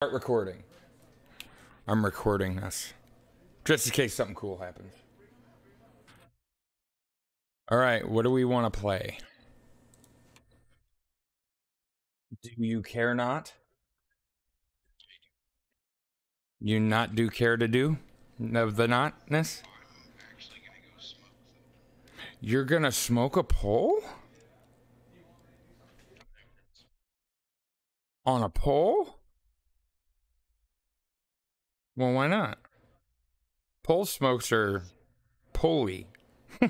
Start recording. I'm recording this just in case something cool happens. All right, what do we want to play? Do you care not? You not do care to do of the notness? You're gonna smoke a pole? On a pole? Well, why not? Pole smokes are poley. I'm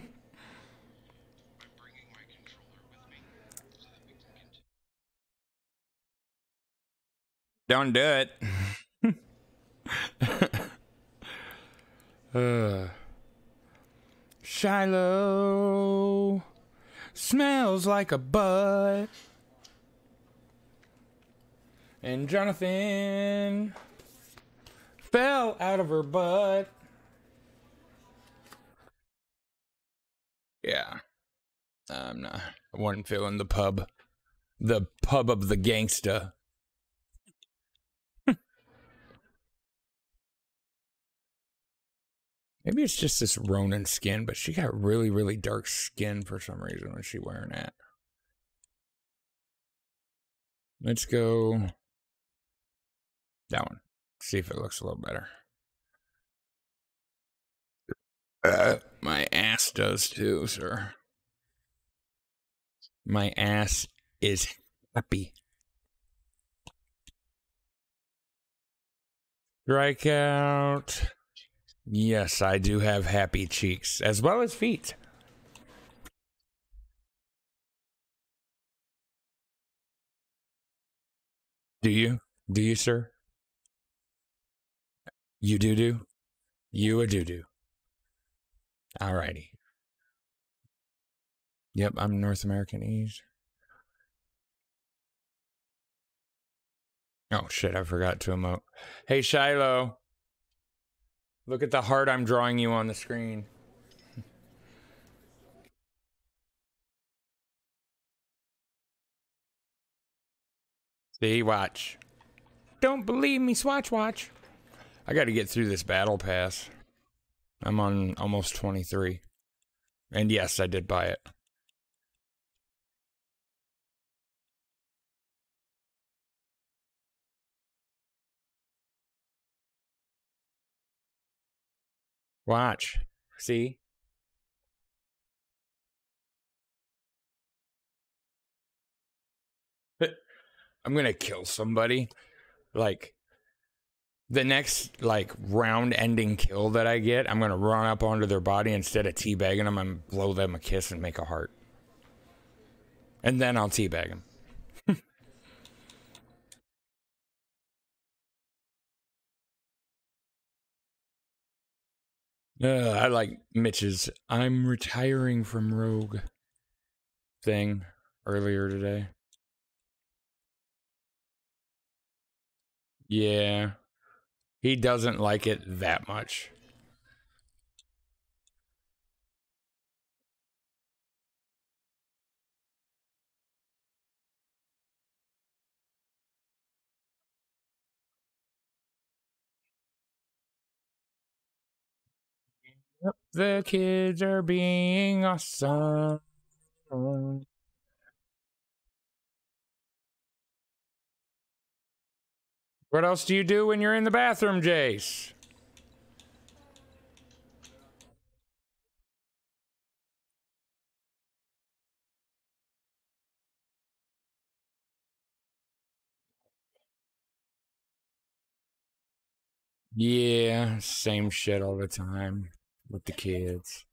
bringing my controller with me so that we can continue. Don't do it. Shiloh smells like a butt. And Jonathan fell out of her butt. Yeah. I'm not. I wasn't feeling the pub. The pub of the gangsta. Maybe it's just this Ronin skin, but she got really, really dark skin for some reason when she's wearing that. Let's go that one. See if it looks a little better. My ass does too, sir. My ass is happy. Strikeout. Yes, I do have happy cheeks as well as feet. Do you? Do you, sir? You do-do? You a do-do. Alrighty. Yep, I'm North American East. Oh, shit, I forgot to emote. Hey, Shiloh. Look at the heart I'm drawing you on the screen. See, watch. Don't believe me, swatch, watch. I got to get through this battle pass. I'm on almost 23. And yes, I did buy it. Watch. See? I'm going to kill somebody. Like, the next, like, round-ending kill that I get, I'm going to run up onto their body instead of teabagging them. I'm going to blow them a kiss and make a heart. And then I'll teabag them. I like Mitch's I'm retiring from Rogue thing earlier today. Yeah. He doesn't like it that much. Yep. The kids are being awesome. What else do you do when you're in the bathroom, Jace? Yeah, same shit all the time with the kids.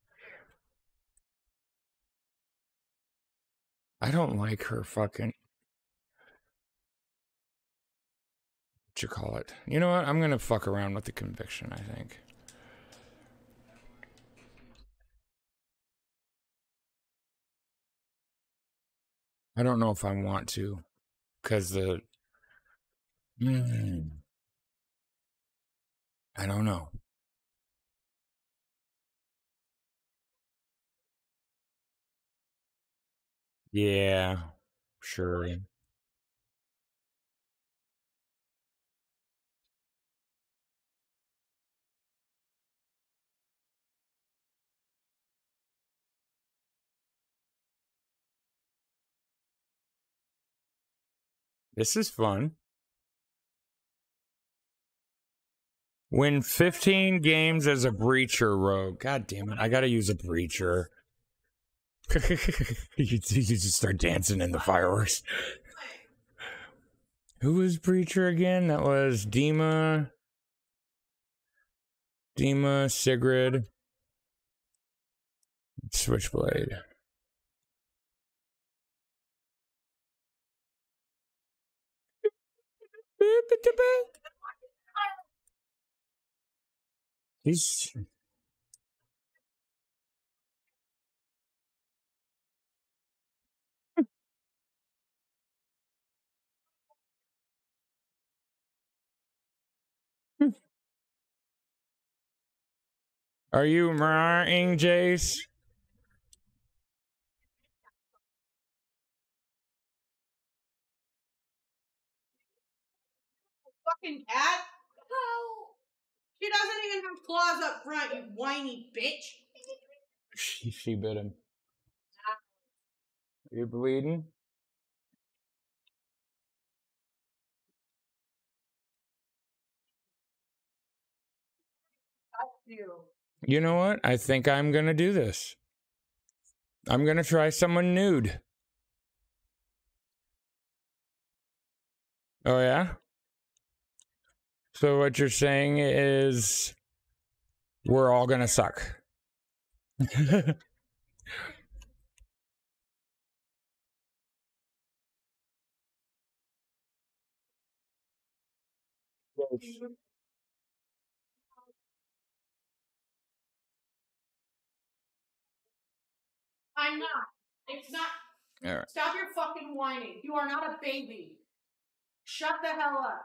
I don't like her fucking... you call it. You know what? I'm gonna fuck around with the conviction, I think. I don't know if I want to, because the... I don't know. Yeah, sure. This is fun. Win 15 games as a breacher rogue. God damn it. I gotta use a breacher. You just start dancing in the fireworks. Who was breacher again? That was Dima. Dima, Sigrid, Switchblade. He's... Are you murmuring, Jace? Fucking cat? Oh. She doesn't even have claws up front, you whiny bitch. She bit him. Are you bleeding? You know what? I think I'm going to do this. I'm going to try someone nude. Oh, yeah? So what you're saying is we're all going to suck. I'm not. It's not. All right. Stop your fucking whining. You are not a baby. Shut the hell up.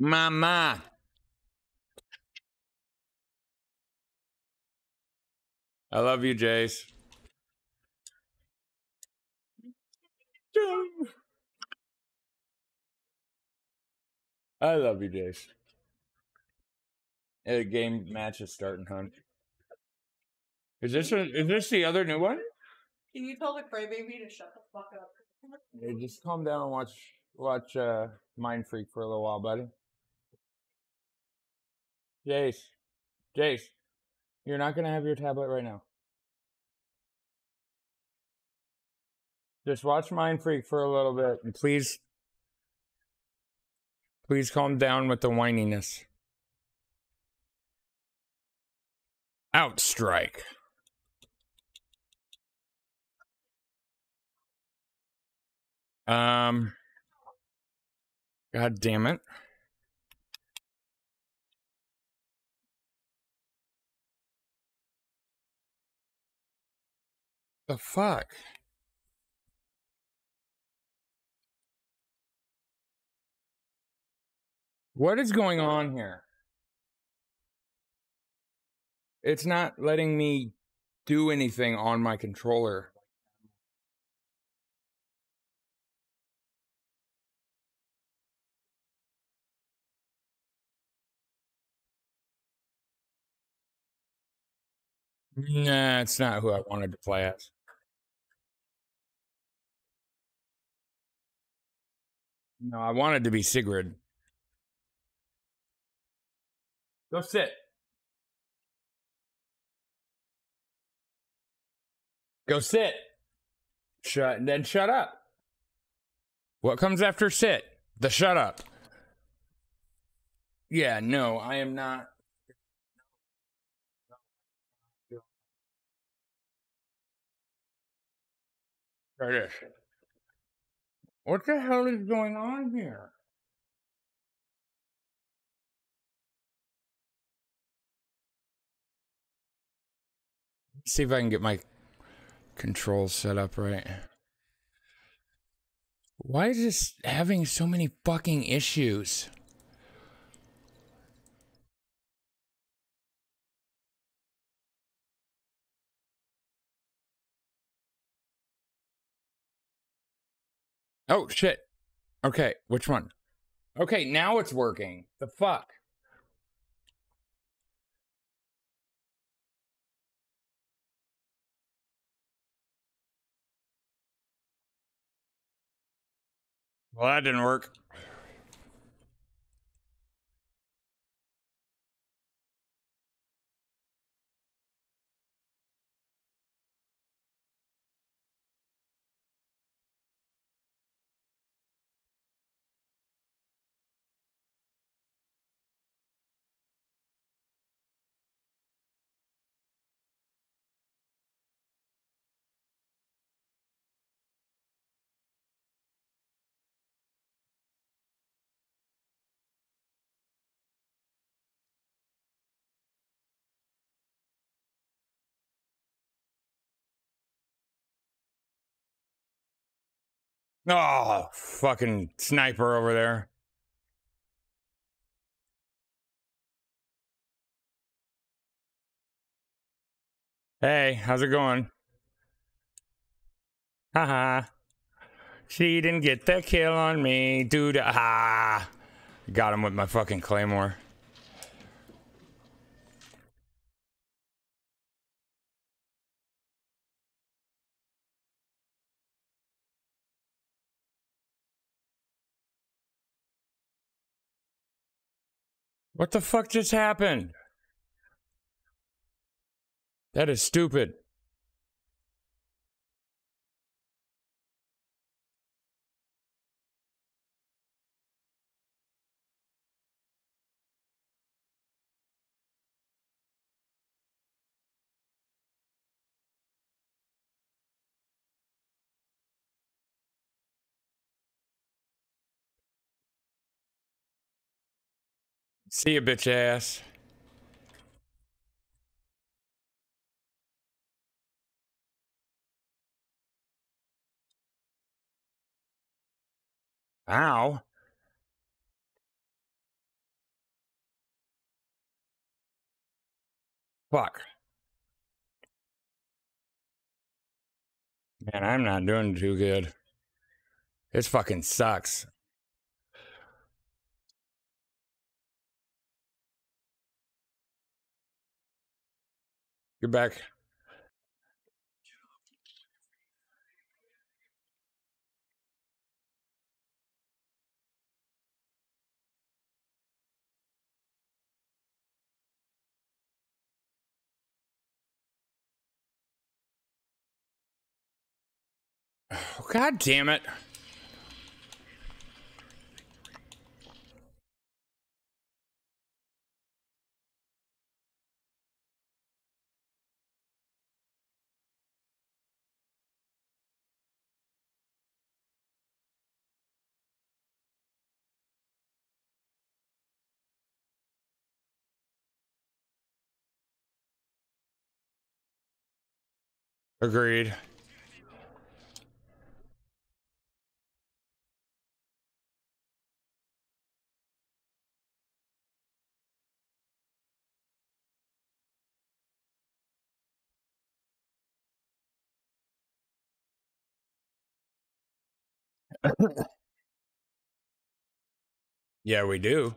Mama. I love you, Jace. I love you, Jace. The game match is starting, hon. Is this the other new one? Can you tell the crybaby to shut the fuck up? Yeah, just calm down and watch Mindfreak for a little while, buddy. Jace, you're not gonna have your tablet right now. Just watch Mindfreak for a little bit, and please calm down with the whininess. Outstrike. God damn it. The fuck? What is going on here? It's not letting me do anything on my controller. Nah, it's not who I wanted to play as. No, I wanted to be Sigrid. Go sit. Go sit. Shut, then shut up. What comes after sit? The shut up. Yeah, no, I am not. Try this. What the hell is going on here? Let's see if I can get my controls set up right. Why is this having so many fucking issues? Oh shit. Okay, which one? Okay, now it's working. The fuck? Well, that didn't work. Oh, fucking sniper over there. Hey, how's it going? Haha. She didn't get the kill on me, dude. Ah, got him with my fucking claymore. What the fuck just happened? That is stupid. See ya, bitch ass. Ow. Fuck. Man, I'm not doing too good. This fucking sucks. You're back. Oh, God damn it. Agreed. Yeah, we do.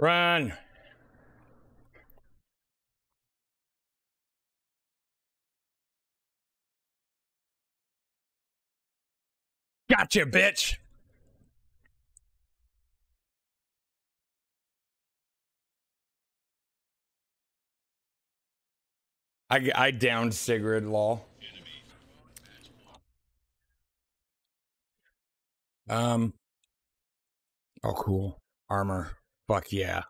Run. Gotcha, bitch. I downed Sigrid, lol. Oh, cool. Armor. Fuck yeah.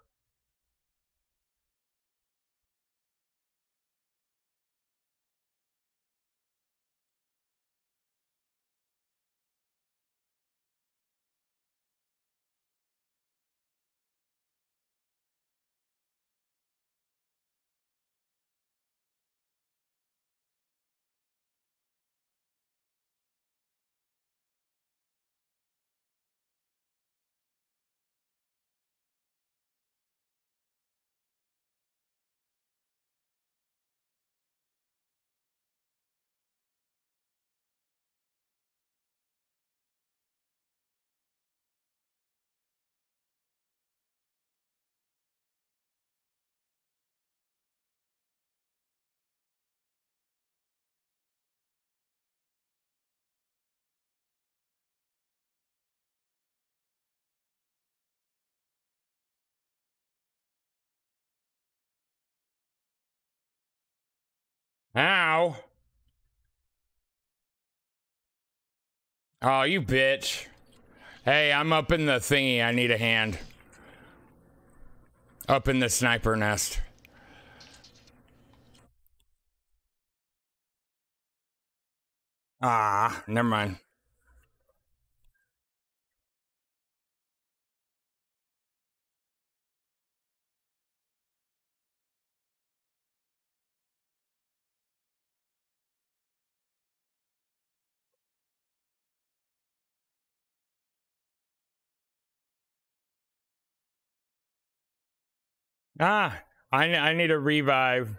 Ow. Oh, you bitch. Hey, I'm up in the thingy. I need a hand. Up in the sniper nest. Ah, never mind. Ah, I need a revive.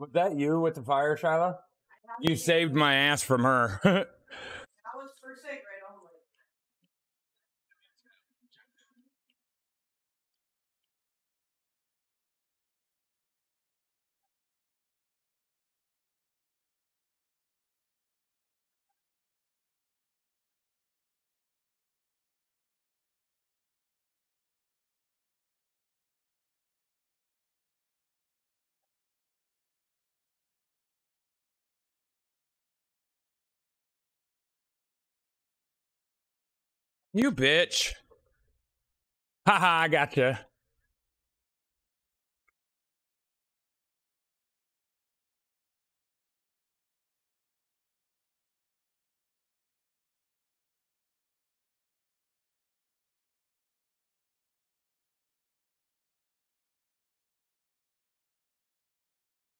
Was that you with the fire, Shiloh? You saved my ass from her. That was for Sigrid only. You bitch. Haha, I gotcha.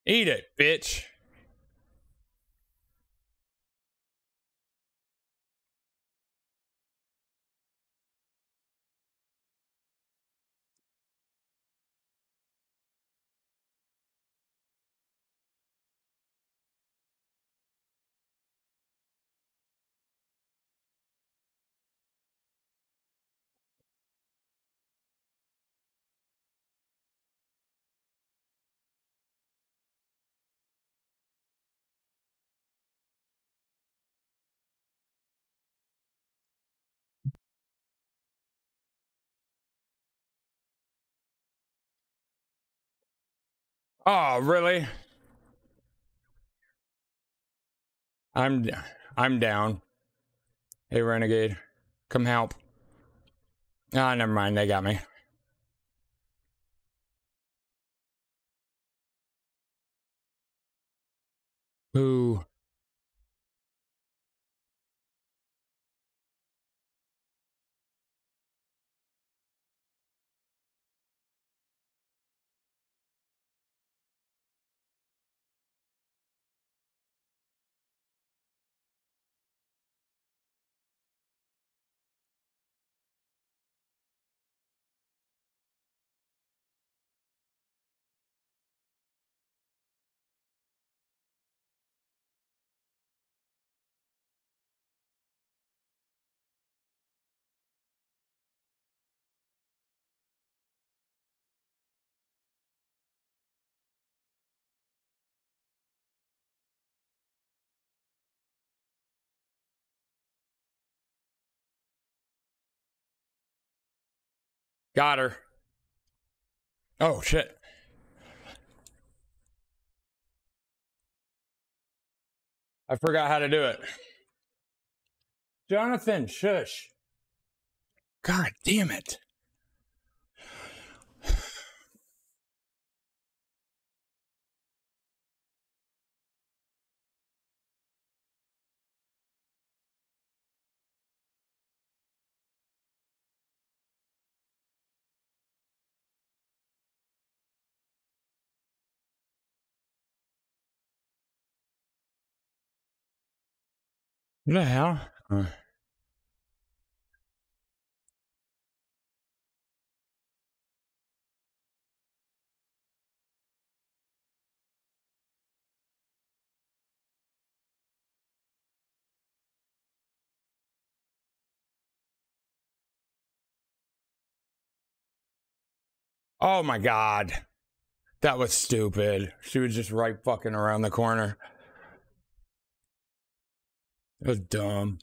Eat it, bitch. Oh, really? I'm down. Hey, Renegade, come help. Ah, never mind. They got me. Boo. Got her. Oh, shit. I forgot how to do it. Jonathan, shush. God damn it. What the hell? Oh my God. That was stupid. She was just right fucking around the corner. That was dumb.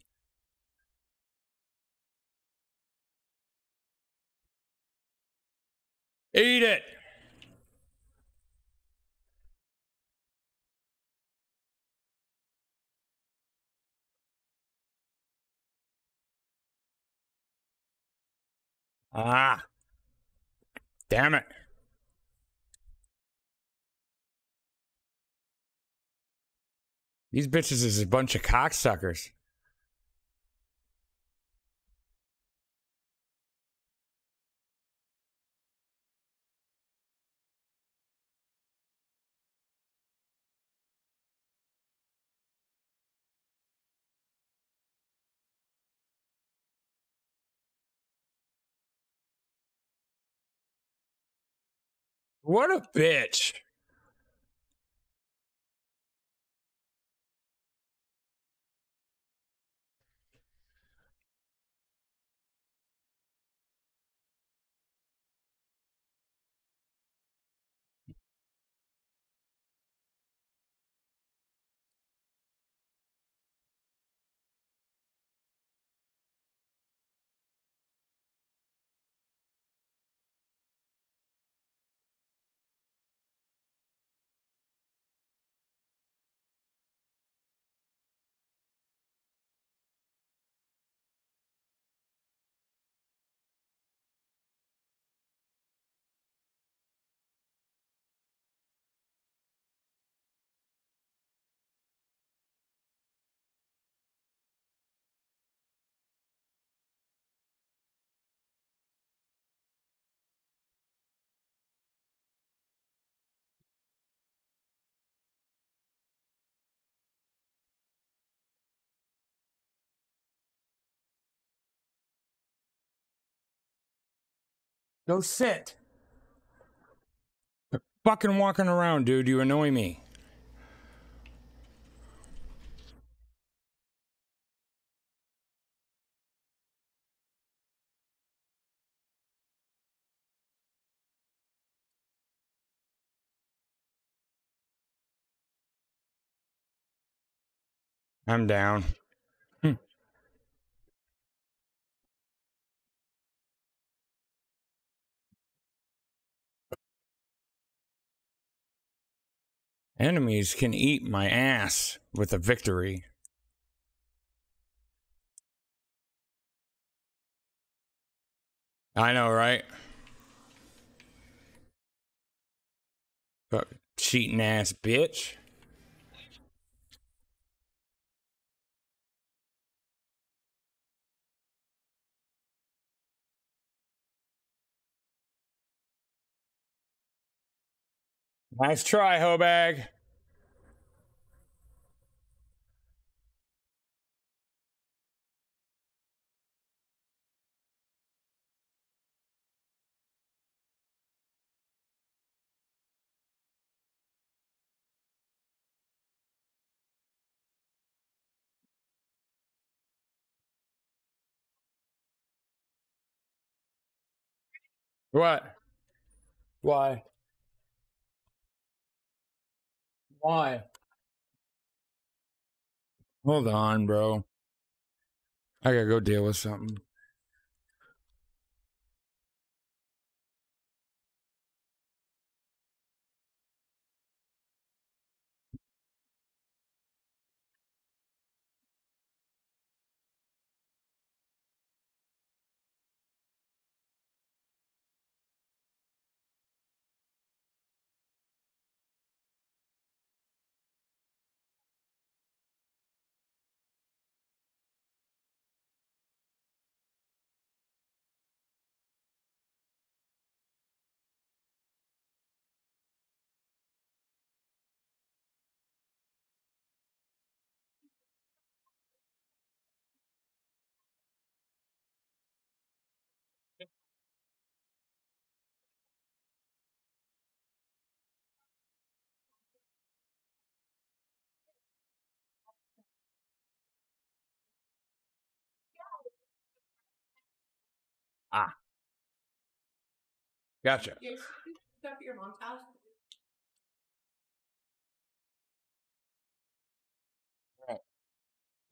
Eat it. Ah. Damn it. These bitches is a bunch of cocksuckers. What a bitch. Go sit. They're fucking walking around, dude. You annoy me. I'm down. Enemies can eat my ass with a victory. I know, right? Fuck, cheating ass bitch. Nice try, Hobag. What? Why? Why? Hold on, bro. I gotta go deal with something. Ah. Gotcha. Yeah, stuff at your mom's house. All right.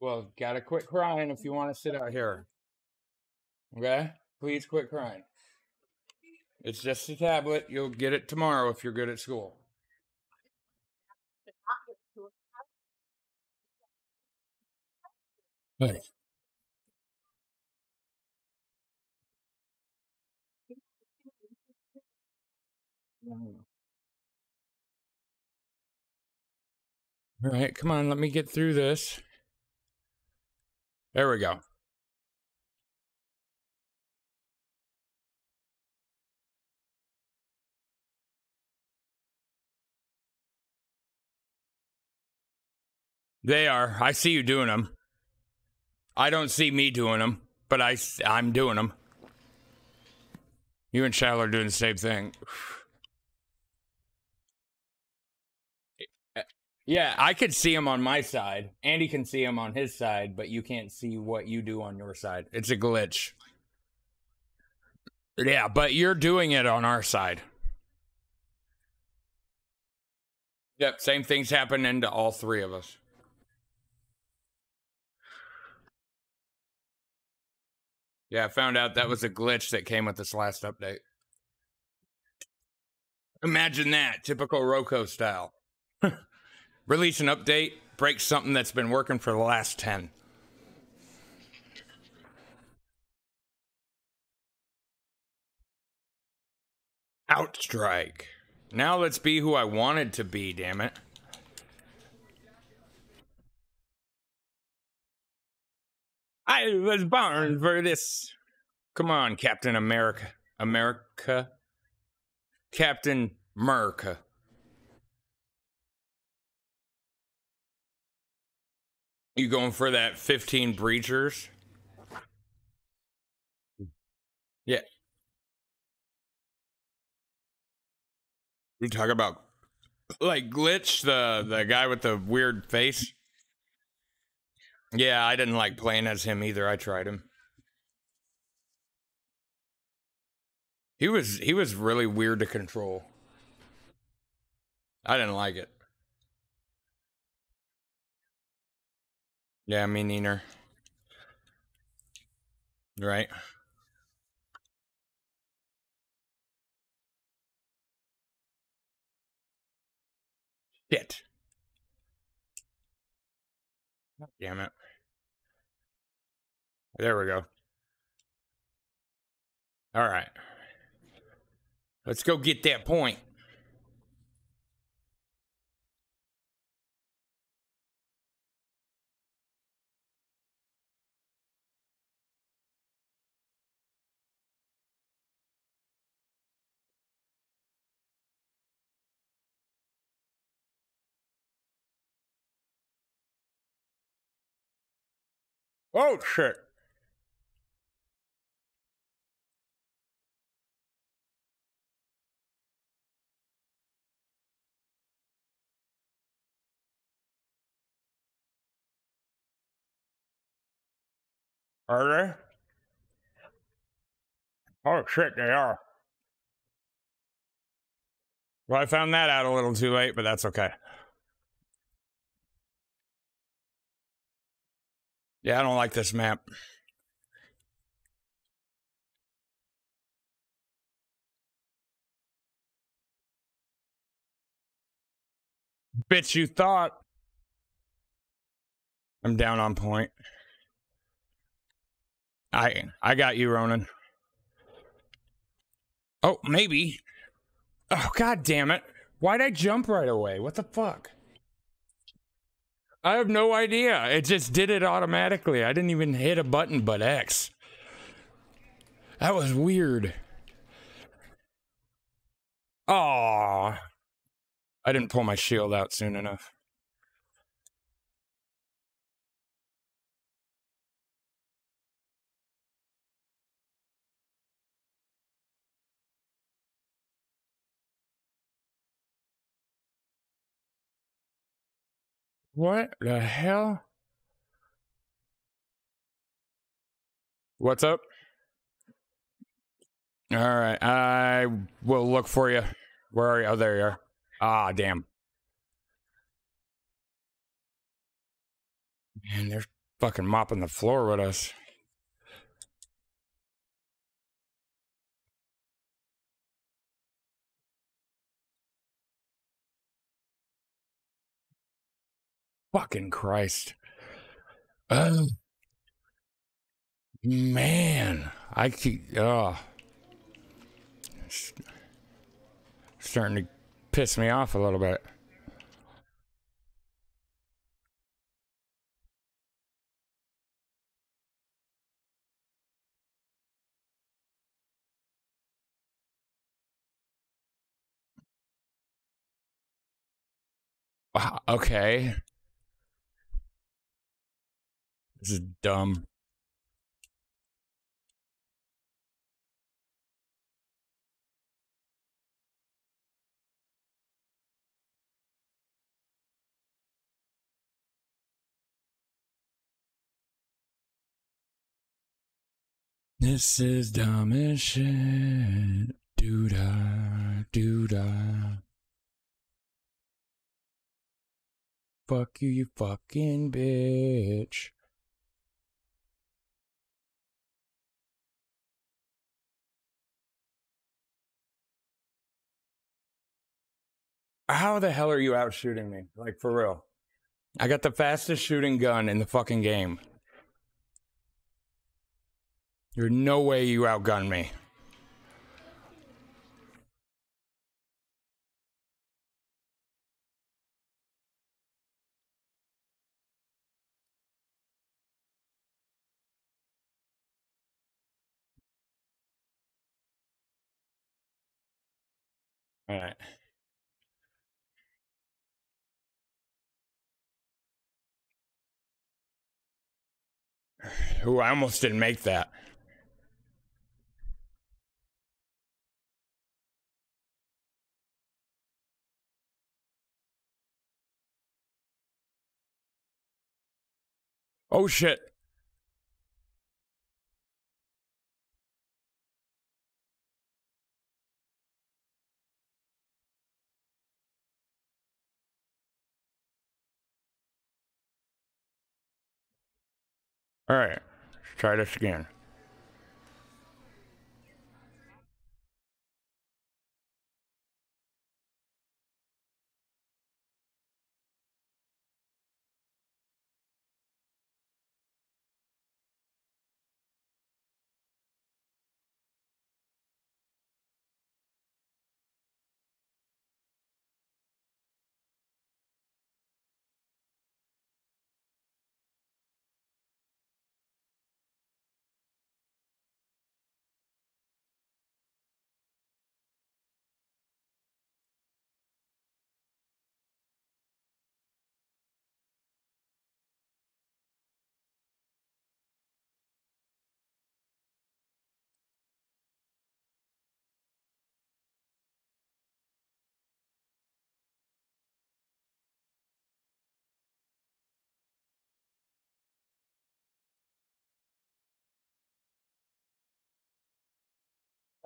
Well, gotta quit crying if you want to sit out here. Okay? Please quit crying. It's just a tablet. You'll get it tomorrow if you're good at school. Hey. All right, come on, let me get through this. There we go. They are. I see you doing them. I don't see me doing them, but I'm doing them. You and Shal are doing the same thing. Yeah, I could see him on my side. Andy can see him on his side, but you can't see what you do on your side. It's a glitch. Yeah, but you're doing it on our side. Yep, same thing's happening to all three of us. Yeah, I found out that was a glitch that came with this last update. Imagine that, typical Roco style. Release an update, break something that's been working for the last 10. Outstrike. Now let's be who I wanted to be, damn it. I was born for this. Come on, Captain America. America. Captain America. You going for that 15 breachers? Yeah. You talk about like Glitch, the guy with the weird face. Yeah, I didn't like playing as him either. I tried him. He was really weird to control. I didn't like it. Yeah, me neither. Right. Shit. Damn it. There we go. All right. Let's go get that point. Oh, shit. Are they? Oh, shit, they are. Well, I found that out a little too late, but that's okay. Yeah, I don't like this map. Bitch, you thought. I'm down on point. I got you, Ronan. Oh, maybe. Oh, god damn it. Why'd I jump right away? What the fuck? I have no idea. It just did it automatically. I didn't even hit a button but X. That was weird. Aww. I didn't pull my shield out soon enough. What the hell? What's up? All right, I will look for you. Where are you? Oh, there you are. Ah, damn. Man, they're fucking mopping the floor with us. Fucking Christ. Oh, man. I keep... starting to piss me off a little bit. Wow, okay. This is dumb. This is dumb as shit. Doo da, doo da. Fuck you, you fucking bitch. How the hell are you out shooting me? Like, for real. I got the fastest shooting gun in the fucking game. There's no way you outgunned me. All right. Ooh, I almost didn't make that. Oh shit. All right, let's try this again.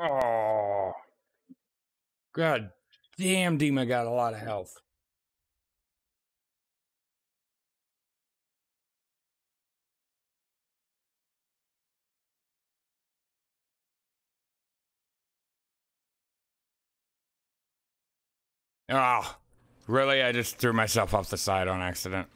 Oh, god damn, Dima got a lot of health. Oh, really? I just threw myself off the side on accident.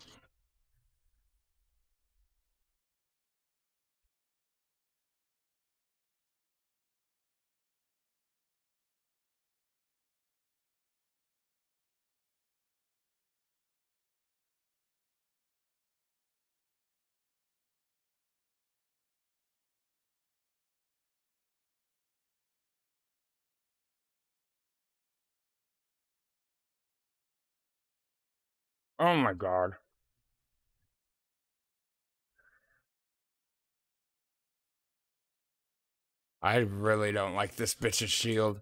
Oh my god. I really don't like this bitch's shield.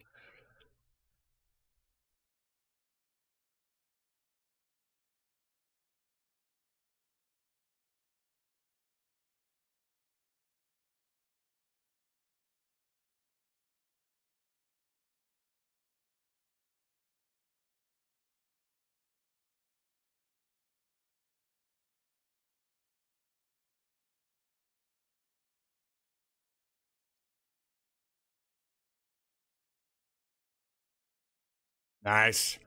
Nice.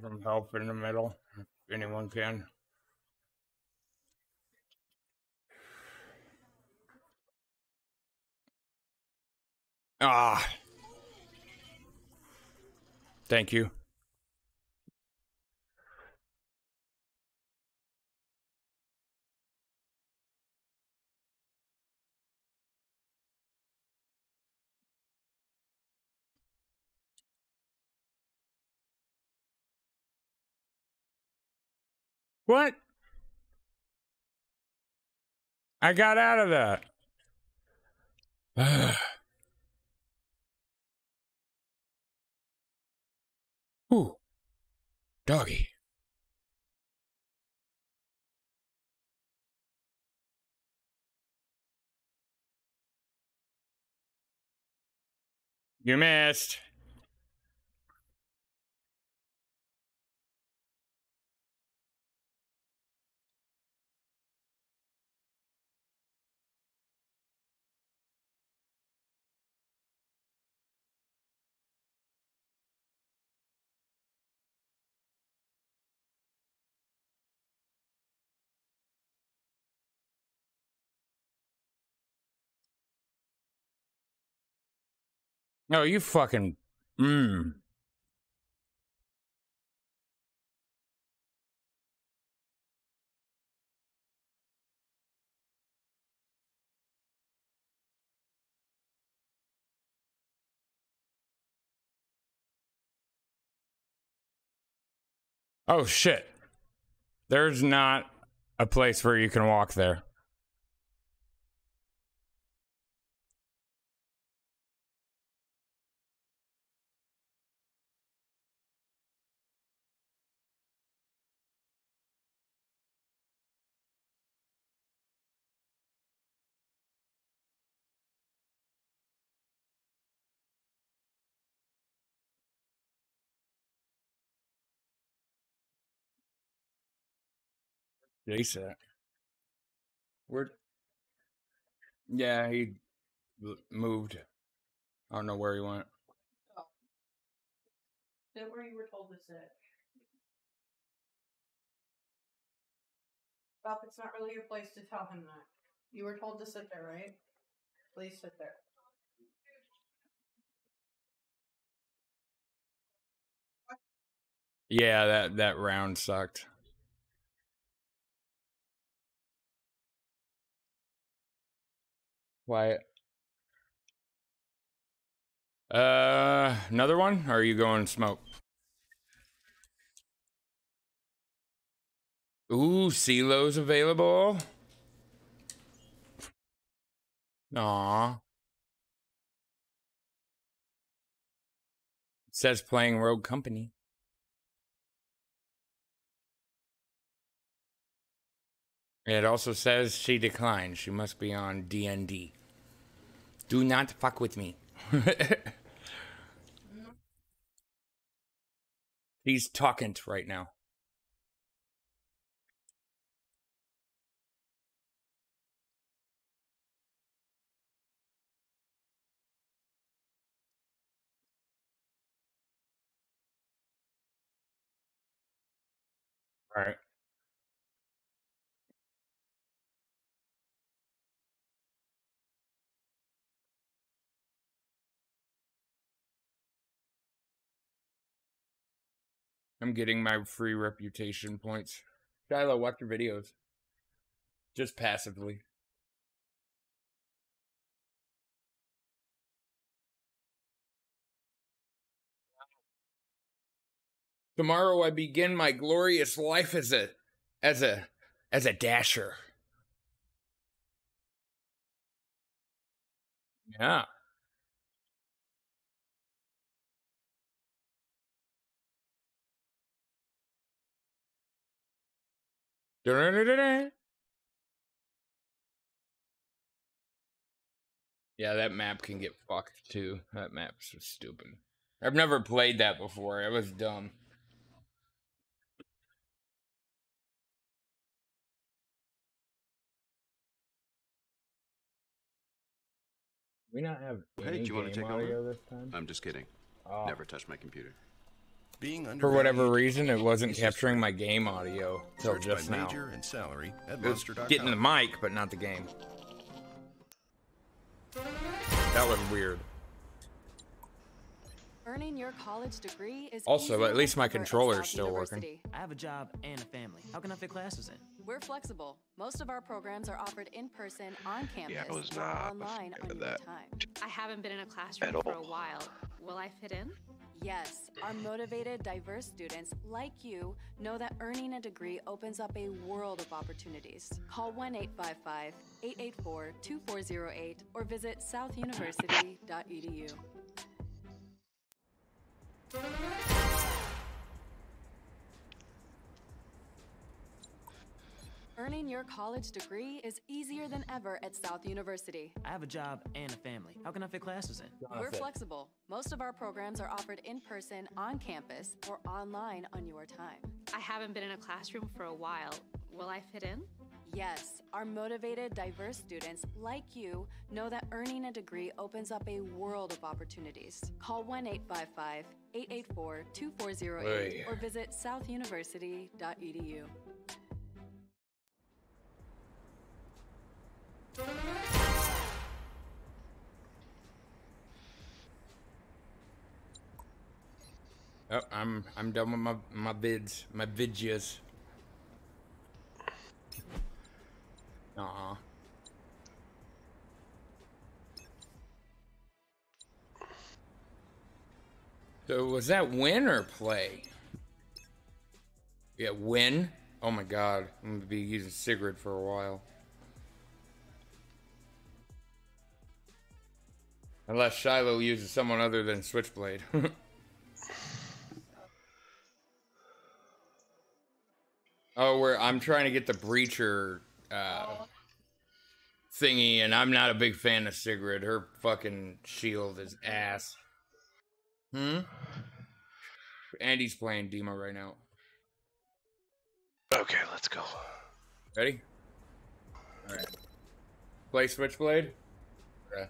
some help in the middle, if anyone can. Ah, thank you. What? I got out of that. Ooh, doggy. You missed. No, you fucking... Oh, shit. There's not a place where you can walk there. Jason, yeah, he moved. I don't know where he went. Oh. Then where you were told to sit. Bob, it's not really your place to tell him that. You were told to sit there, right? Please sit there. Yeah, that round sucked. Why? Another one? Or are you going smoke? Ooh, CeeLo's available. Aww. It says playing Rogue Company. It also says she declined. She must be on DND. Do not fuck with me. He's talking right now. All right. I'm getting my free reputation points. Shiloh, watch your videos. Just passively. Tomorrow I begin my glorious life as a dasher. Yeah. Yeah, that map can get fucked too. That map's just stupid. I've never played that before. It was dumb. We not have. Hey, do you want to take over this time? I'm just kidding. Oh. Never touch my computer. For whatever reason, it wasn't capturing my game audio till just now. Getting the mic, but not the game. That was weird. Earning your college degree is also, at least my controller is still working. I have a job and a family. How can I fit classes in? We're flexible. Most of our programs are offered in person on campus. Yeah, I was not online on that. I haven't been in a classroom for a while. Will I fit in? Yes, our motivated, diverse students like you know that earning a degree opens up a world of opportunities. Call 1-855-884-2408 or visit southuniversity.edu. Earning your college degree is easier than ever at South University. I have a job and a family. How can I fit classes in? We're flexible. Most of our programs are offered in person, on campus, or online on your time. I haven't been in a classroom for a while. Will I fit in? Yes, our motivated, diverse students like you know that earning a degree opens up a world of opportunities. Call 1-855-884-2408 or visit southuniversity.edu. Oh, I'm done with my vids, my vidges. So was that win or play? Yeah, win. Oh my God, I'm gonna be using Sigrid for a while. Unless Shiloh uses someone other than Switchblade. Oh, I'm trying to get the Breacher thingy, and I'm not a big fan of Sigrid. Her fucking shield is ass. Andy's playing Dima right now. Okay, let's go. Ready? All right. Play Switchblade. Yeah.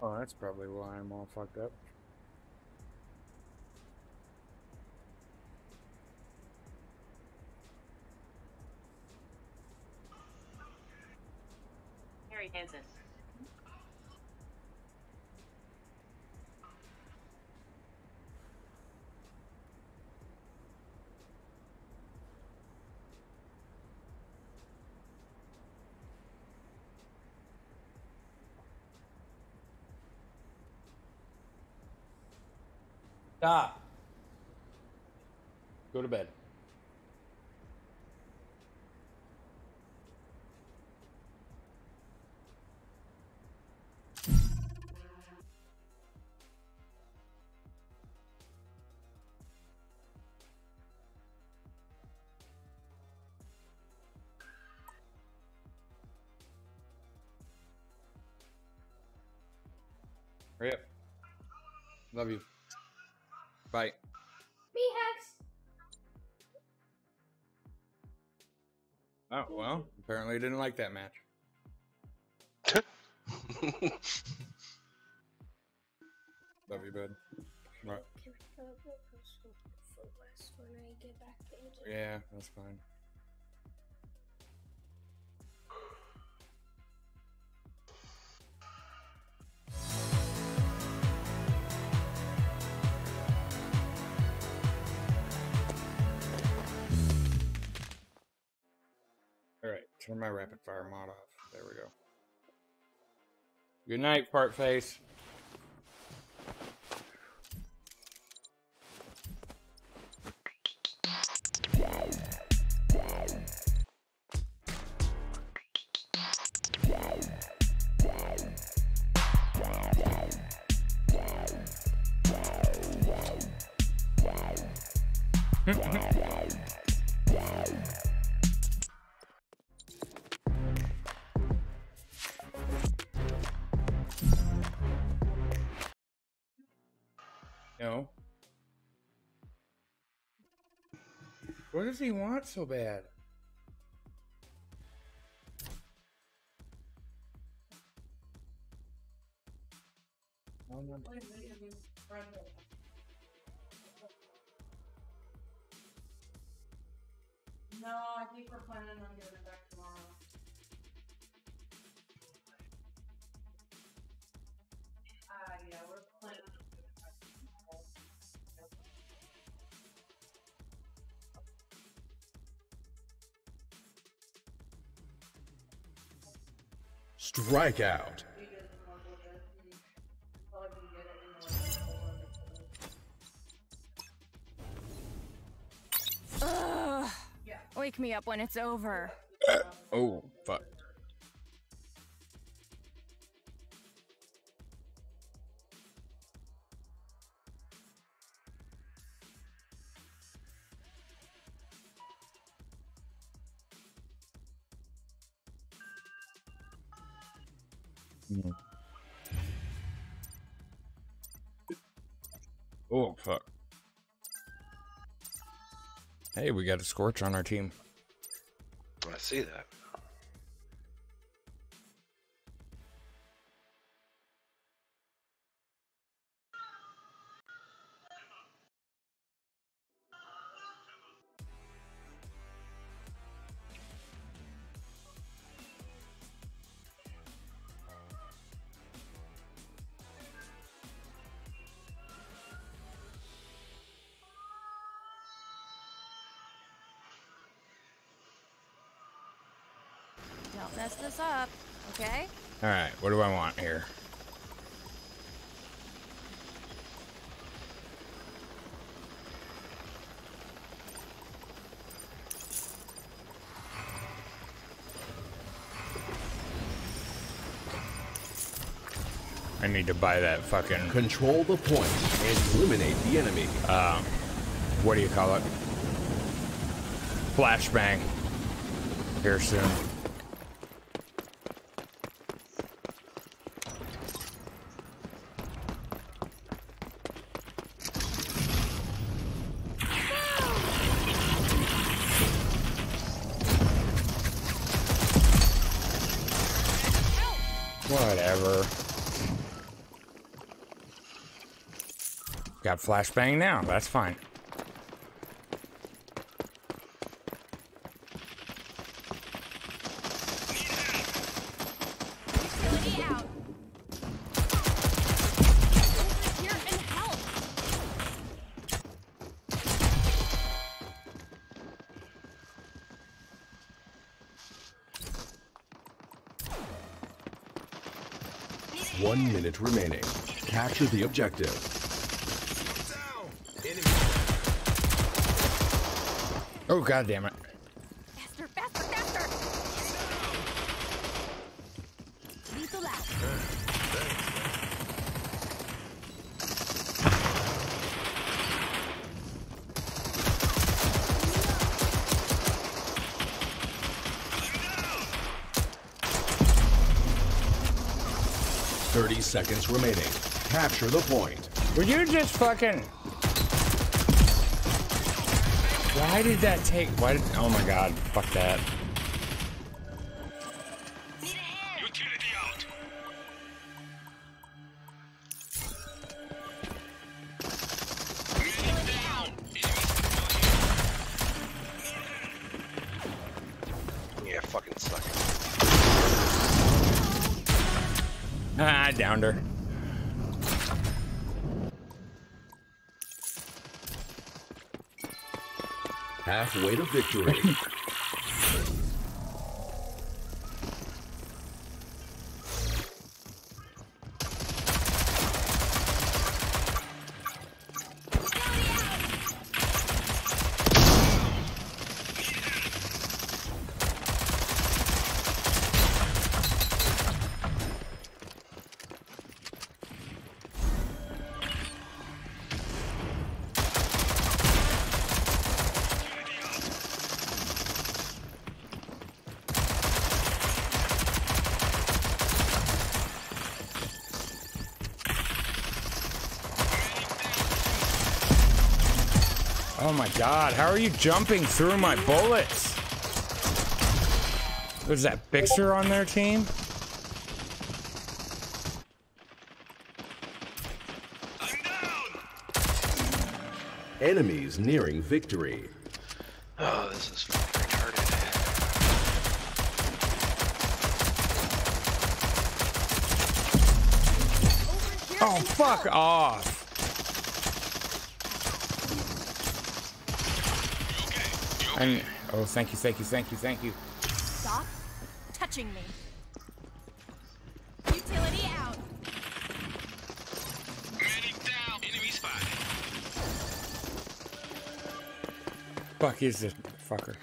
Oh, that's probably why I'm all fucked up. Harry Hansen. Stop. Go to bed. Rip. Love you. Bye. Oh, well, apparently I didn't like that match. Love you, bud. What? Yeah, that's fine. Turn my rapid fire mod off. There we go. Good night, fart face. No. What does he want so bad? Oh, no. No, I think we're planning on giving it back tomorrow. Yeah, we're planning on giving it back tomorrow. Strikeout. Wake me up when it's over. Oh, fuck. Oh, fuck. Hey, we got a Scorch on our team. I see that. Don't mess this up, okay? All right, what do I want here? I need to buy that fucking... Control the point and eliminate the enemy. What do you call it? Flashbang. Here soon. Whatever. Got flashbang now. That's fine. Remaining. Capture the objective. Oh, god damn it. Faster, faster, faster. Lethal out. 30 seconds remaining. Capture the point. Were you just fucking... Why did that take... Why did... Oh my god. Fuck that. Need a hand. Utility out. Yeah, fucking suck it. I downed her. Halfway to victory. Oh my god, how are you jumping through my bullets? There's that Bixer on their team. I'm down. Enemies nearing victory. Oh, this is retarded. Oh, fuck off. And, oh, thank you, thank you, thank you, thank you. Stop touching me. Utility out. Medic down. Enemy spotted. Fuck is this fucker?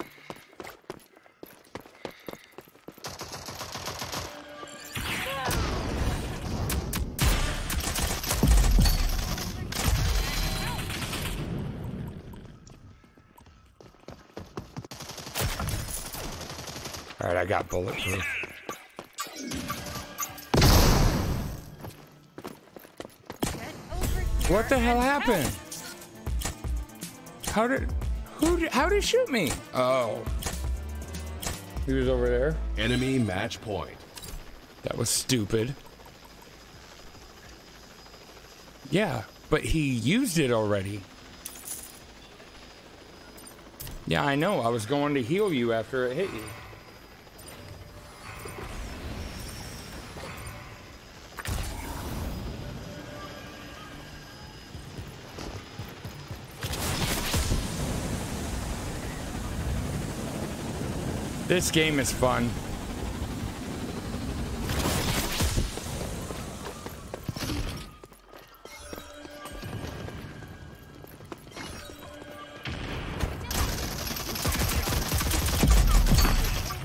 Alright, I got bulletproof. What the hell happened? How did he shoot me? Oh. He was over there. Enemy match point. That was stupid. Yeah, but he used it already. Yeah, I know. I was going to heal you after it hit you. This game is fun.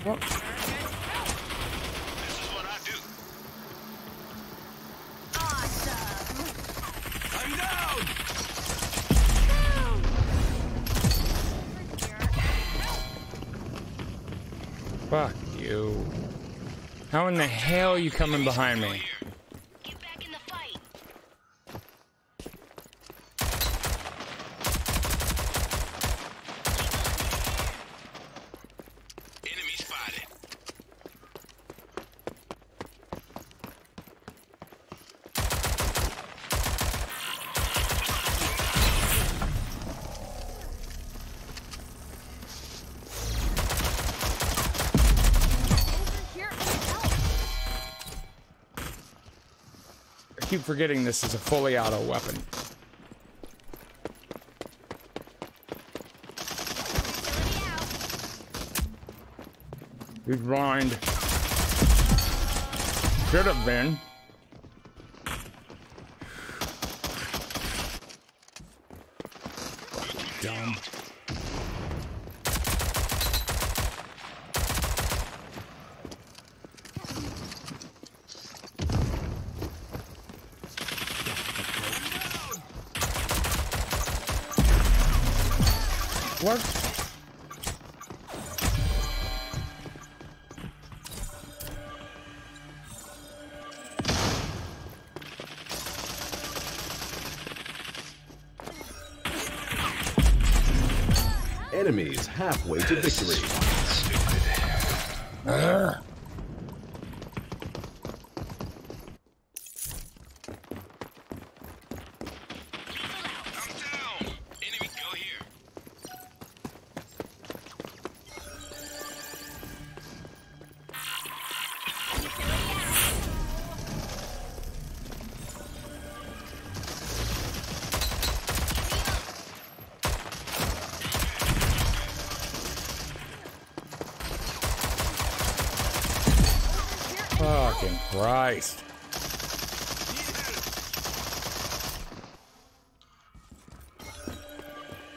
What? This is what I do. Awesome. I'm down. Fuck you. How in the hell are you coming behind me? Get back in the fight. Enemy spotted. I keep forgetting this is a fully auto weapon. Good grind. Should have been. Dumb. What? Enemies halfway to victory. Fucking Christ.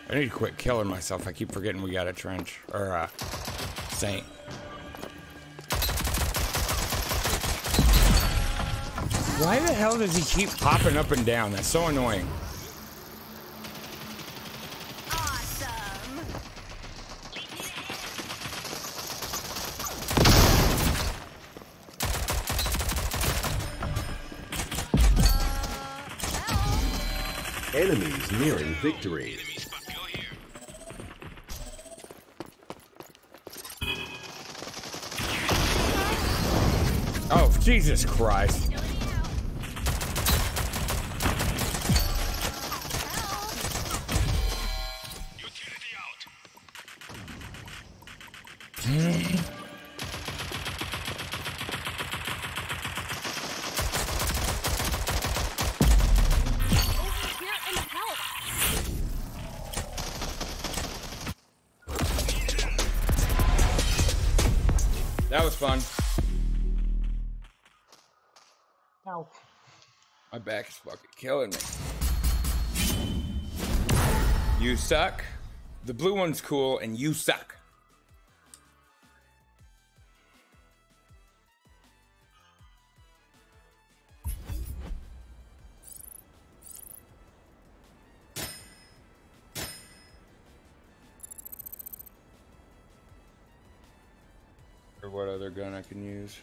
I need to quit killing myself. I keep forgetting we got a trench or a saint. Why the hell does he keep popping up and down? That's so annoying. Enemies nearing victory. Enemies, fuck, go here. Jesus Christ. That was fun. Ow. My back is fucking killing me. You suck. The blue one's cool, and you suck. What other gun I can use?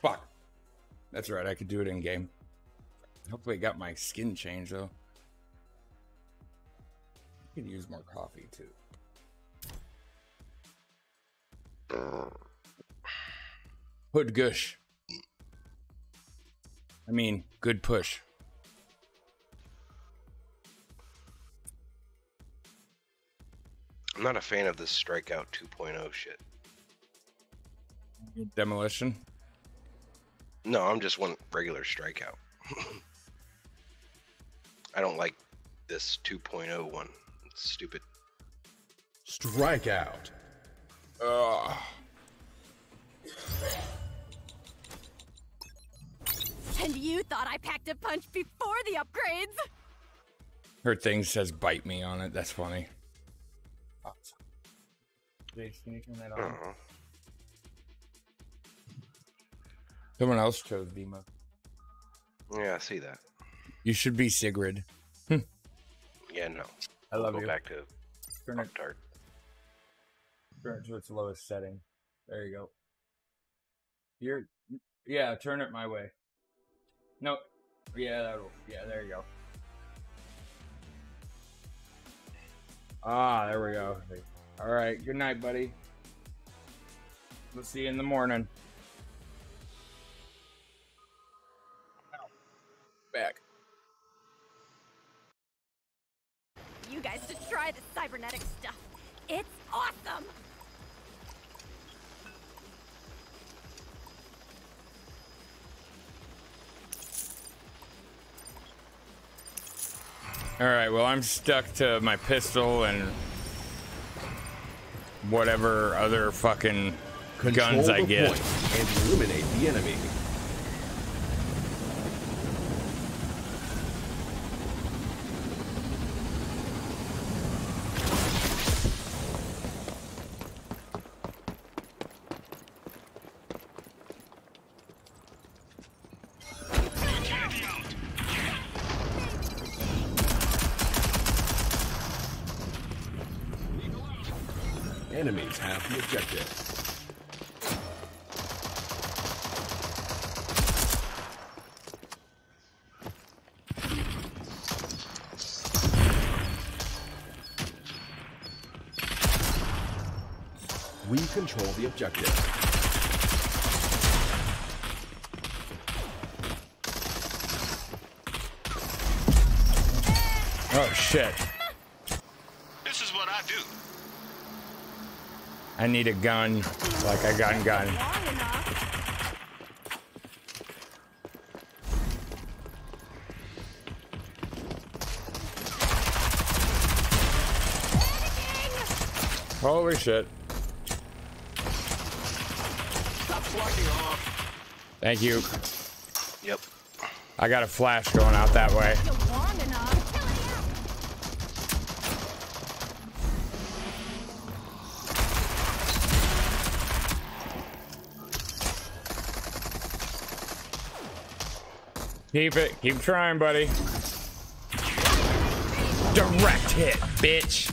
Fuck. That's right. I could do it in game. Hopefully, I got my skin changed though. I could use more coffee too. Hood gush. I mean, good push. I'm not a fan of this Strikeout 2.0 shit. Demolition? No, I'm just one regular Strikeout. I don't like this 2.0 one. Stupid. Strikeout. And you thought I packed a punch before the upgrades? Her thing says "bite me" on it. That's funny. Jace, can you turn that on? Someone else chose Dima. Yeah, I see that. You should be Sigrid. Yeah, no. I love you. Go back to Pop-Tart. Turn it to its lowest setting. There you go. Yeah, turn it my way. No. Yeah, that'll. Yeah, there you go. Ah, there we go. All right. Good night, buddy. We'll see you in the morning. Ow. Back. You guys should try the cybernetic stuff. It's awesome! Alright, well, I'm stuck to my pistol and whatever other fucking guns I get. And eliminate the enemy. Enemies have the objective. We control the objective. Oh, shit. This is what I do. I need a gun, like a gun. Holy shit. Stop blocking off. Thank you. Yep. I got a flash going out that way. Keep it. Keep trying, buddy. Direct hit, bitch.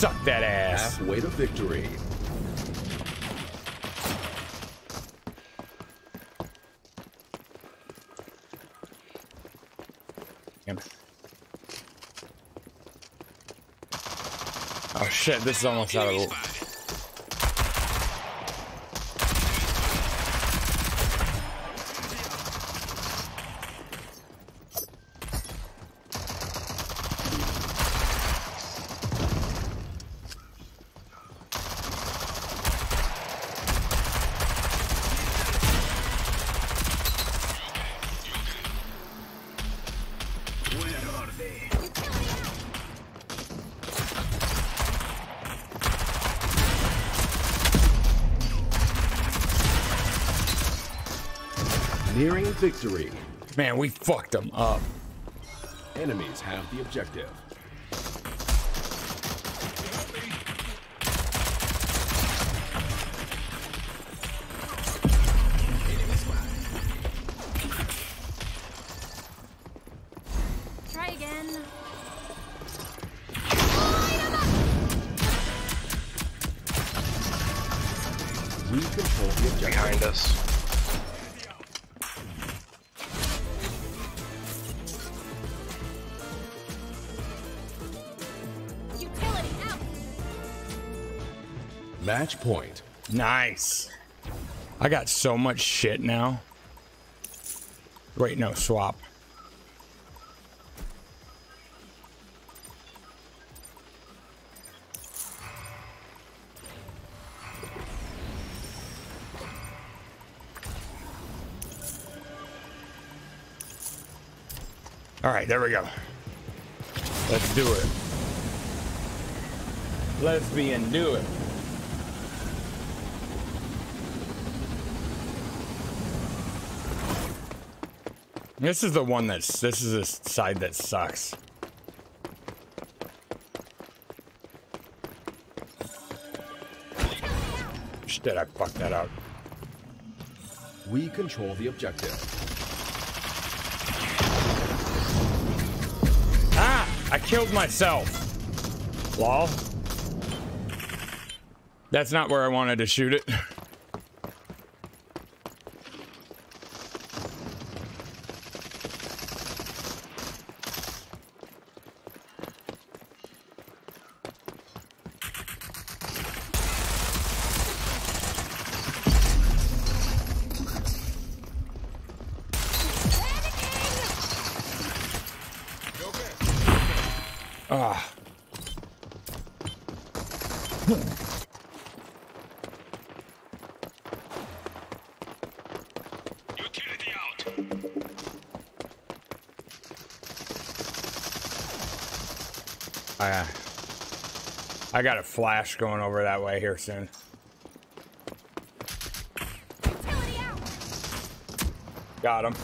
Suck that ass. Halfway to victory. Oh shit, this is almost out of victory. Man, we fucked them up. Enemies have the objective. Match point. Nice. I got so much shit now. Wait, no, swap. All right, there we go. Let's do it. Lesbian, do it. This is the one that's, this is the side that sucks. Shit, I fucked that up. We control the objective. Ah! I killed myself. Lol. That's not where I wanted to shoot it. I got a flash going over that way here soon. Got him.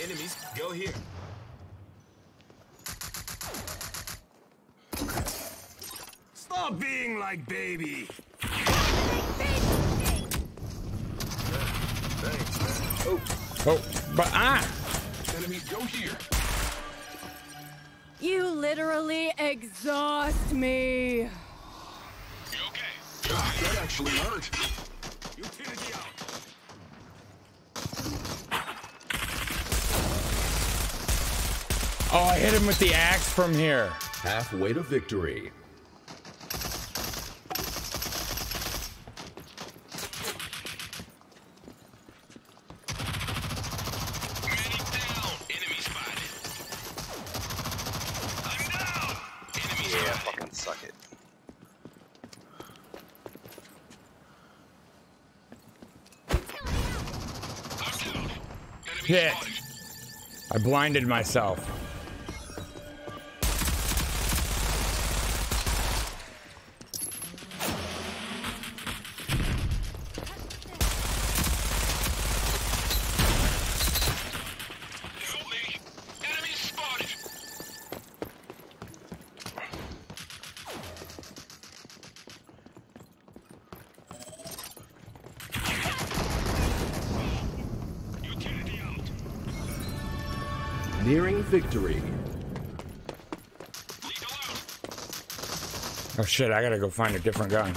Enemies, go here. Stop being like baby. Oh, but ah! Enemy, go here. You literally exhaust me. You okay? God, that actually hurt. Utility out. Oh, I hit him with the axe from here. Halfway to victory. Shit. I blinded myself. Enemy spotted. nearing victory. Oh shit, I gotta go find a different gun.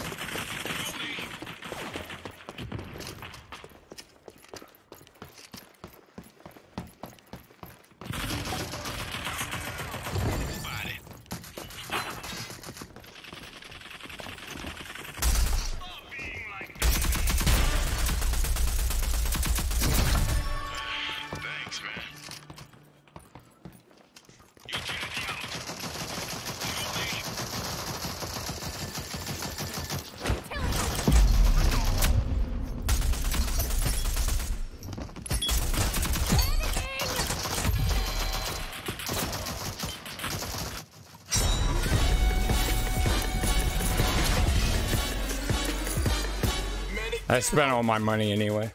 I spent all my money anyway.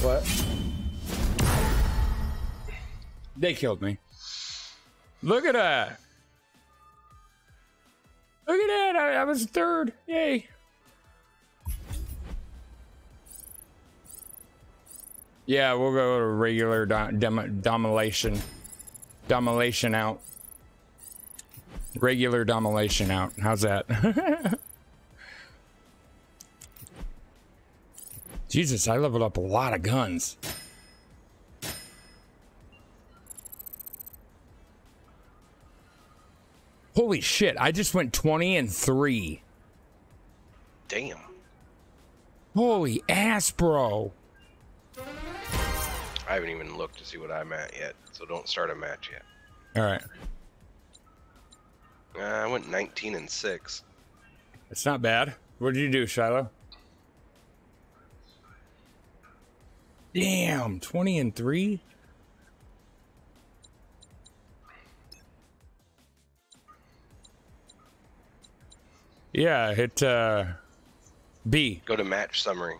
What? They killed me. Look at that. Look at that. I was third. Yay. Yeah, we'll go to regular Domination out. Regular Domination out. How's that? Jesus, I leveled up a lot of guns. Holy shit, I just went 20 and 3. Damn. Holy ass, bro. I haven't even looked to see what I'm at yet, so don't start a match yet. All right. I went 19 and 6. It's not bad. What did you do, Shiloh? Damn, 20 and 3? Yeah, hit B. Go to match summary.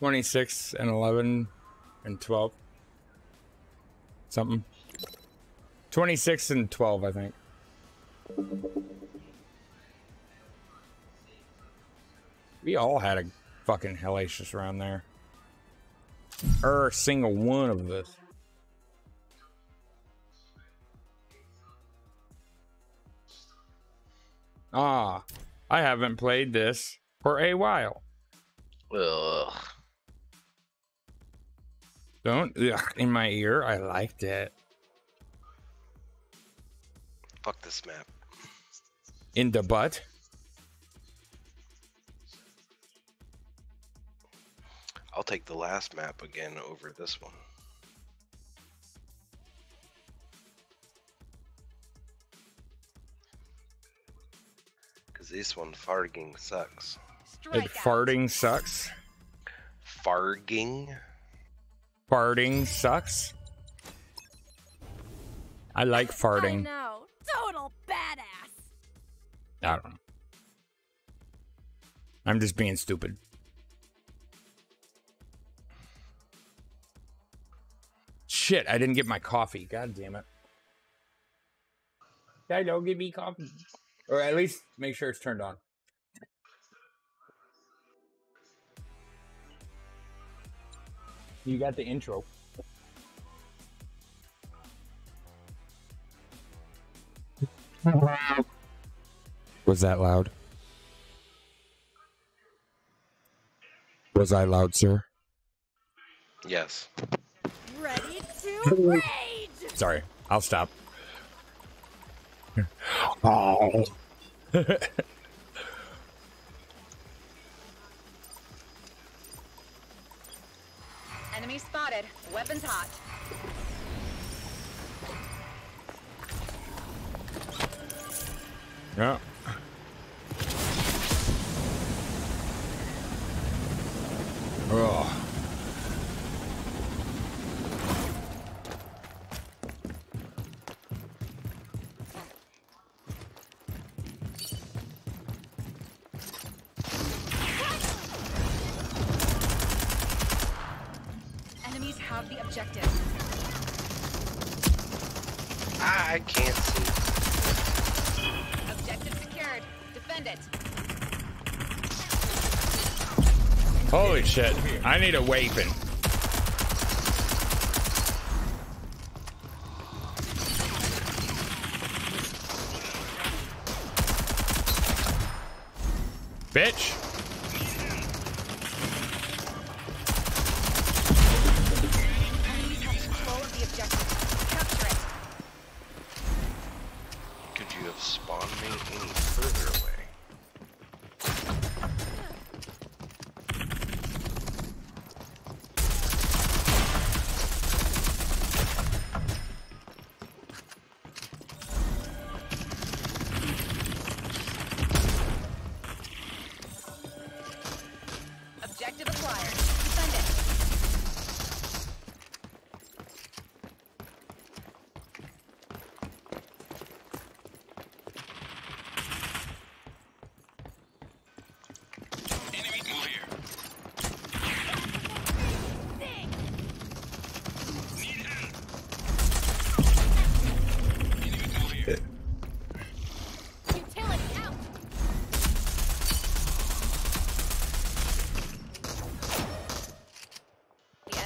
(26 and 11 and 12). Something. 26 and 12, I think. We all had a fucking hellacious round there. Every single one of us. Ah, I haven't played this for a while. Ugh. Don't ugh, in my ear. I liked it. Fuck this map. In the butt. I'll take the last map again over this one. Because this one farting sucks. It farting sucks? Farting? Farting sucks? I like farting. I know. Total badass. I don't know. I'm just being stupid. Shit, I didn't get my coffee. God damn it. I don't give me coffee. Or at least make sure it's turned on. You got the intro. Was that loud? Was I loud, sir? Yes. Ready to rage. Sorry, I'll stop. Oh. Enemy spotted. Weapons hot. Yeah. Oh. Objective secured. Defend it. Holy shit, I need a weapon. Bitch. Could you have spawned me any further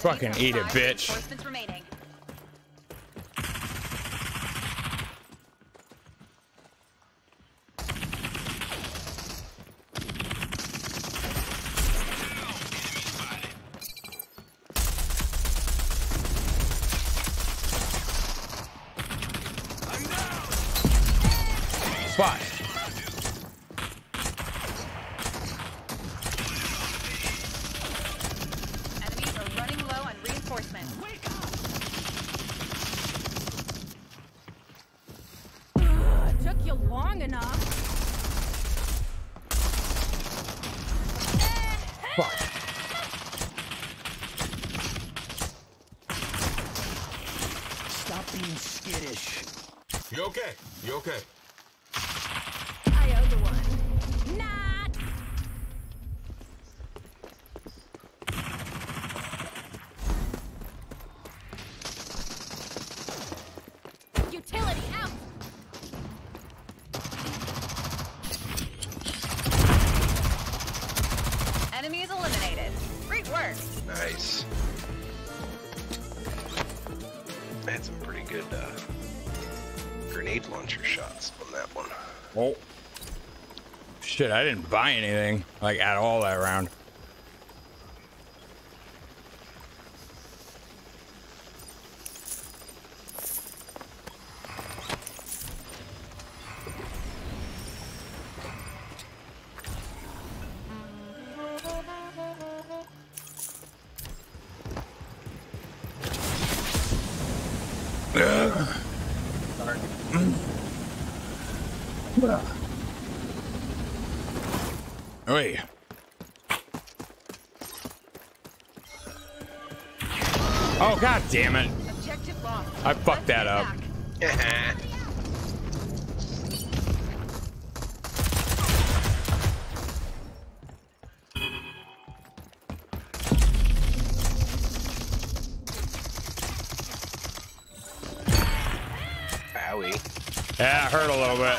Fucking eat it, bitch. Fuck. Shit, I didn't buy anything, like, at all that round. Oh, god damn it. I fucked that up. Owie. Yeah, it hurt a little bit.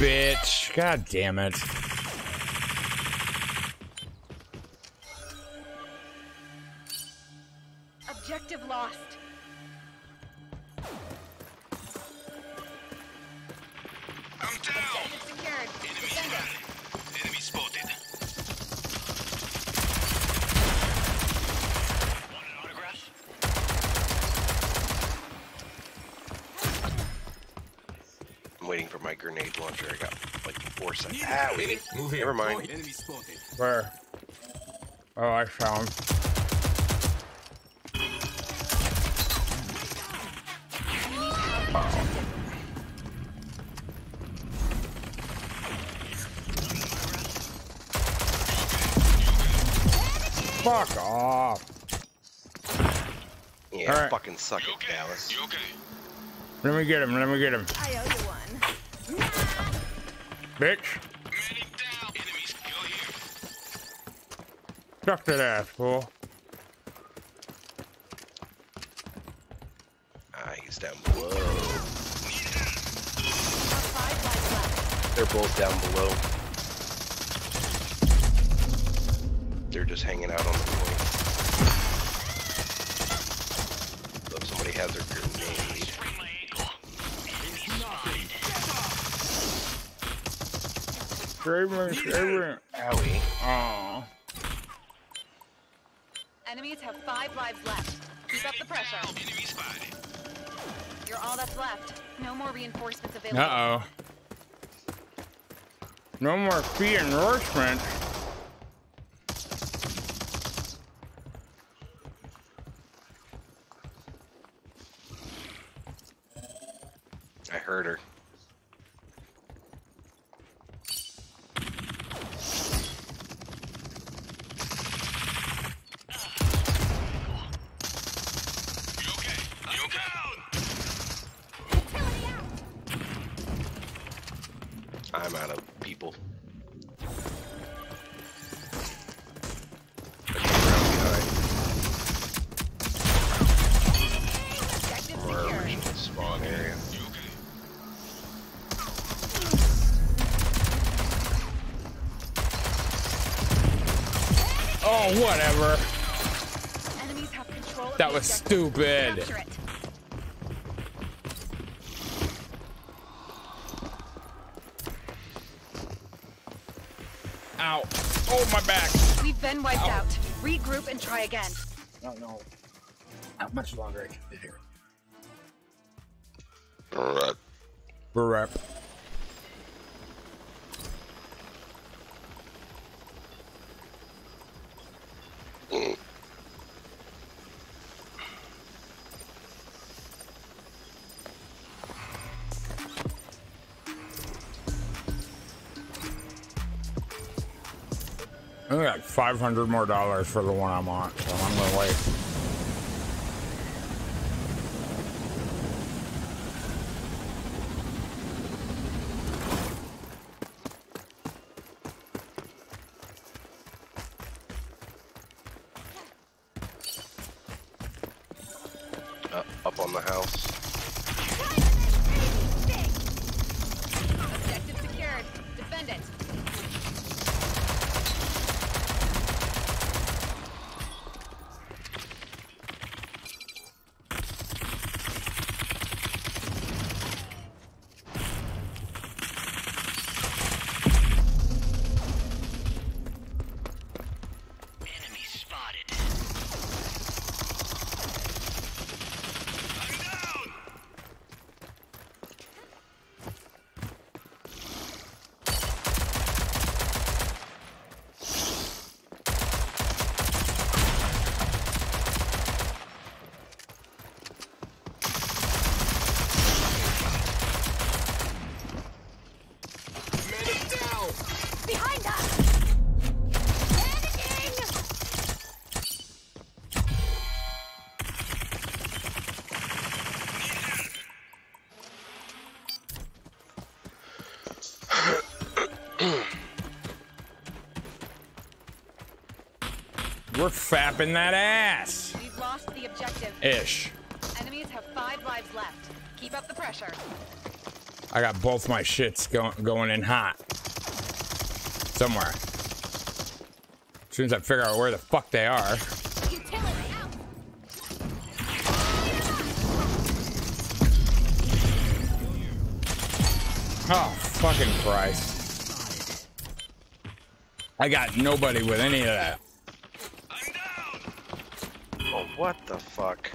Bitch, god damn it. Objective lost. I'm down. Objective secured. Enemy spotted. Enemy spotted. Want an autograph? I'm waiting for my grenade launcher. I got like 4 seconds. Ah, wait. Move here. Never mind. Where? Oh, I found. Fuck off. Yeah, right. Fucking suck it, okay? Dallas. You okay? Let me get him. I owe you one. Bitch. Suck that ass, fool. Ah, he's down below. They're both down below. They're just hanging out on the point. Look, somebody has their grenade. Draven. Owie. Aww. Enemies have 5 lives left. Keep up the pressure. Enemy spotted. You're all that's left. No more reinforcements available. Uh-oh. No more free endorsement. I heard her. I'm out of people. Oh, whatever. Enemies have control. That was stupid. Ow. Oh, my back. We've been wiped out. Regroup and try again. I don't know how much longer I can be here. Burrap. Burrap. I only got $500 more for the one I'm on, so I'm gonna wait. Up on the house. Objective secured. Defend it. Behind us! Panicking! We're fapping that ass! We've lost the objective. Ish. Enemies have 5 lives left. Keep up the pressure. I got both my shits going in hot. Somewhere. As soon as I figure out where the fuck they are. Oh, fucking Christ. I got nobody with any of that. Oh, what the fuck?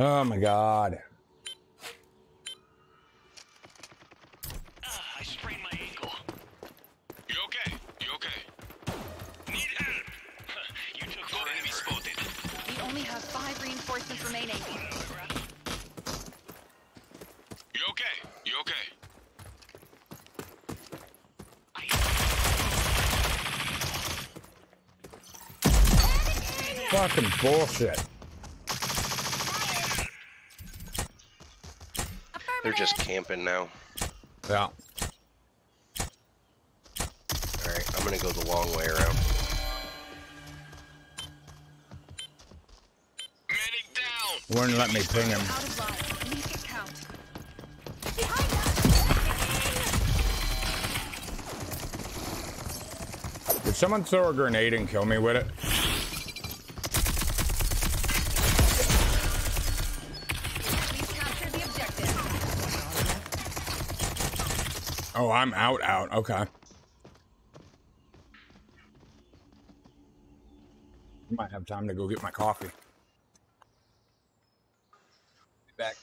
Oh my God. I sprained my ankle. You okay? You okay? Need help. You took forever. Enemy spotted. We only have 5 reinforcements remaining. You okay? You okay? Fucking bullshit. They're just camping now. Yeah. Alright, I'm gonna go the long way around. Medic down! Warren, let me ping him. Did someone throw a grenade and kill me with it? Oh, I'm out. Okay. Might have time to go get my coffee. Be back.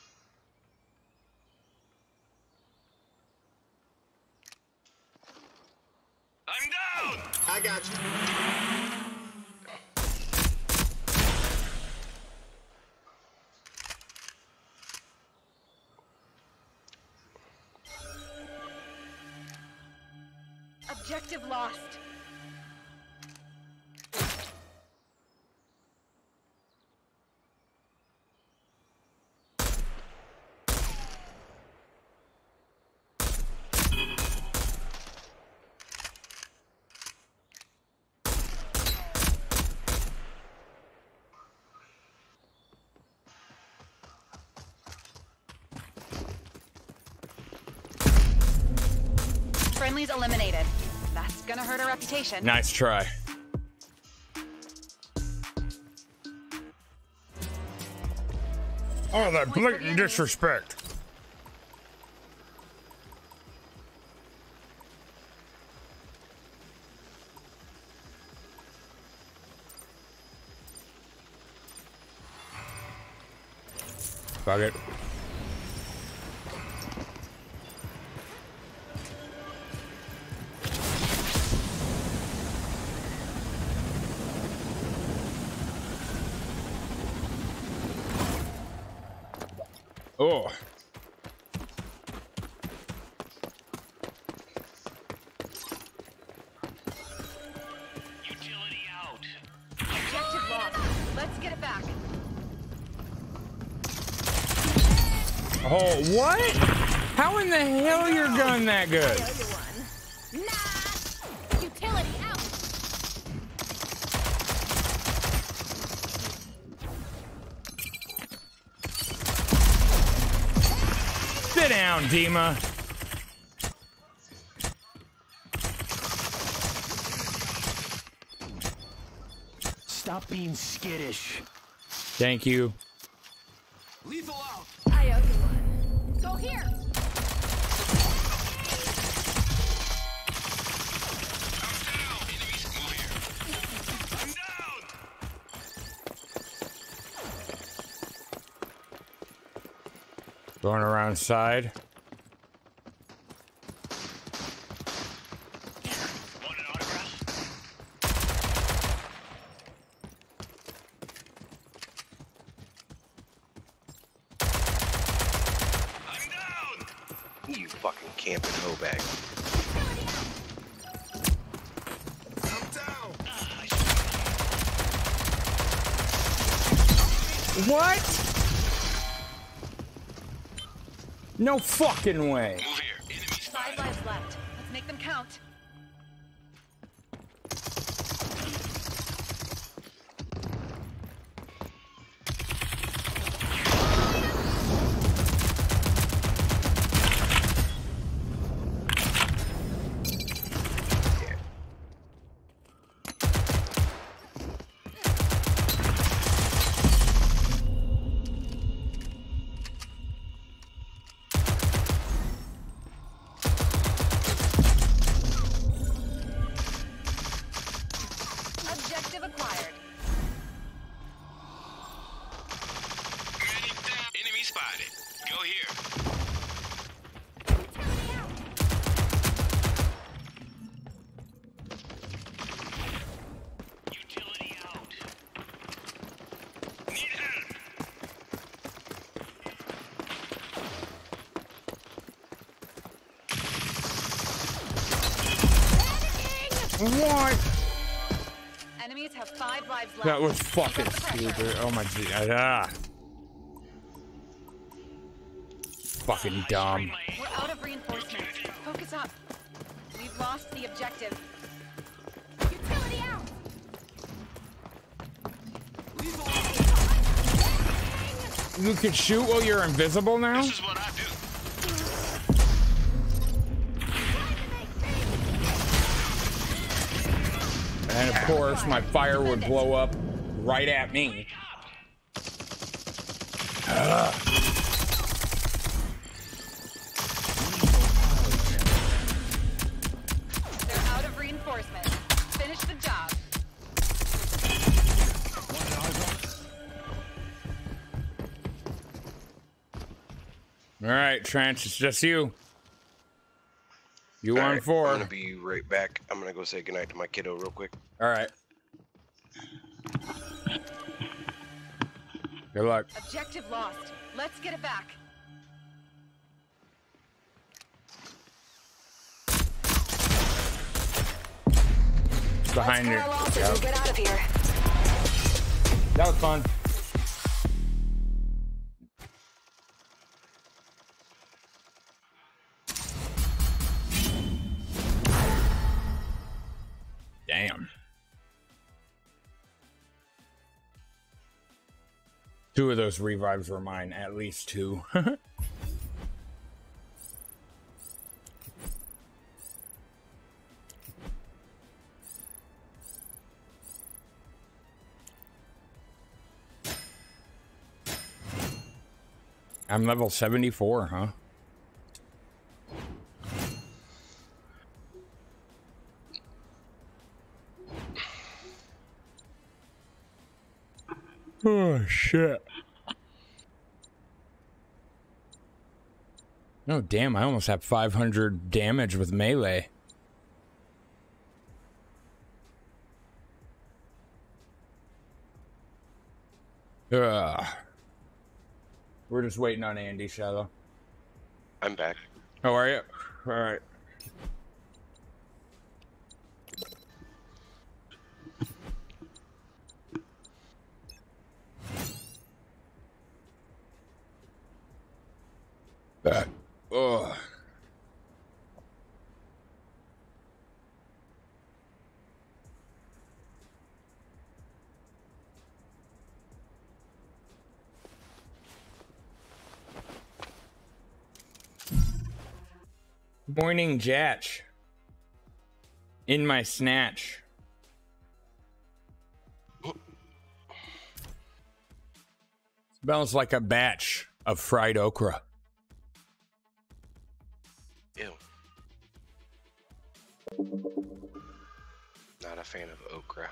I'm down. I got you. Objective lost. Friendlies eliminated. That's gonna hurt our reputation. Nice try. Oh, that blatant disrespect. Fuck it. Oh. Utility out. Objective lost. Let's get it back. Oh, what? How in the hell your gun that good? Nah. Utility out. Sit down, Dima. Stop being skittish. Thank you. Lethal out. I owe you one. Go here. Going around side. Want an autograph? I'm down. You fucking camping hoe bag. I'm down. What? No fucking way. Move here. Enemies 5 lives left. Let's make them count. What? Enemies have 5 lives left. That was fucking stupid. Oh my god. fucking dumb. We're out of reinforcements. Focus up. We've lost the objective. Utility out. You can shoot while you're invisible now? This is what I do. And of course, my fire would blow up right at me. They're out of reinforcements. Finish the job. All right, Trench, it's just you. You on four. I'm gonna be right back. I'm gonna go say goodnight to my kiddo real quick. All right. Good luck. Objective lost. Let's get it back. It's behind you. Yep. Get out of here. That was fun. Damn. 2 of those revives were mine, at least 2. I'm level 74, huh? Oh, shit. No, damn, I almost have 500 damage with melee. Ugh. We're just waiting on Andy, Shadow. I'm back. How are you? All right. Oh. Morning, Jatch. In my snatch. Smells like a batch of fried okra. Ew. Not a fan of okra.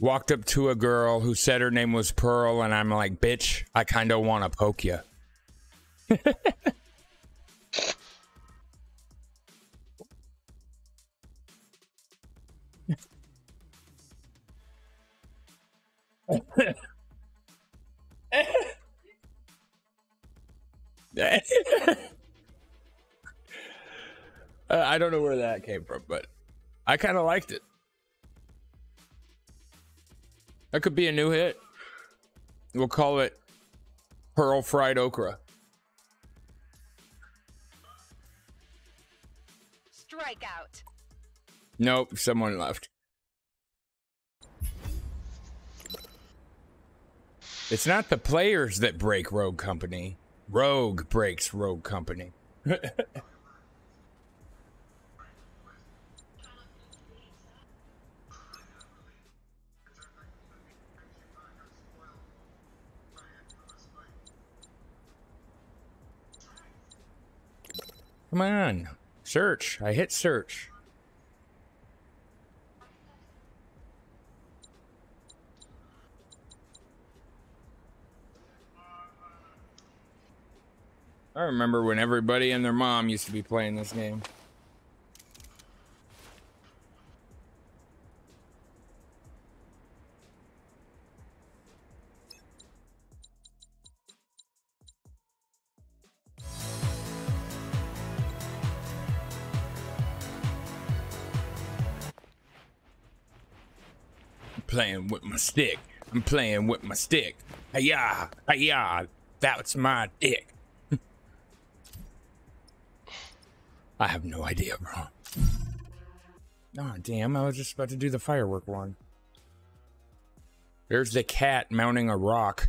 Walked up to a girl who said her name was Pearl, and I'm like, bitch, I kind of want to poke you. I don't know where that came from, but I kind of liked it. That could be a new hit. We'll call it Pearl Fried Okra. Strikeout. Nope, someone left. It's not the players that break Rogue Company. Rogue breaks Rogue Company. Come on. Search. I hit search. I remember when everybody and their mom used to be playing this game. Playing with my stick. I'm playing with my stick. Hi-yah, hi-yah, that's my dick. I have no idea, bro. Oh, damn, I was just about to do the firework one. There's the cat mounting a rock.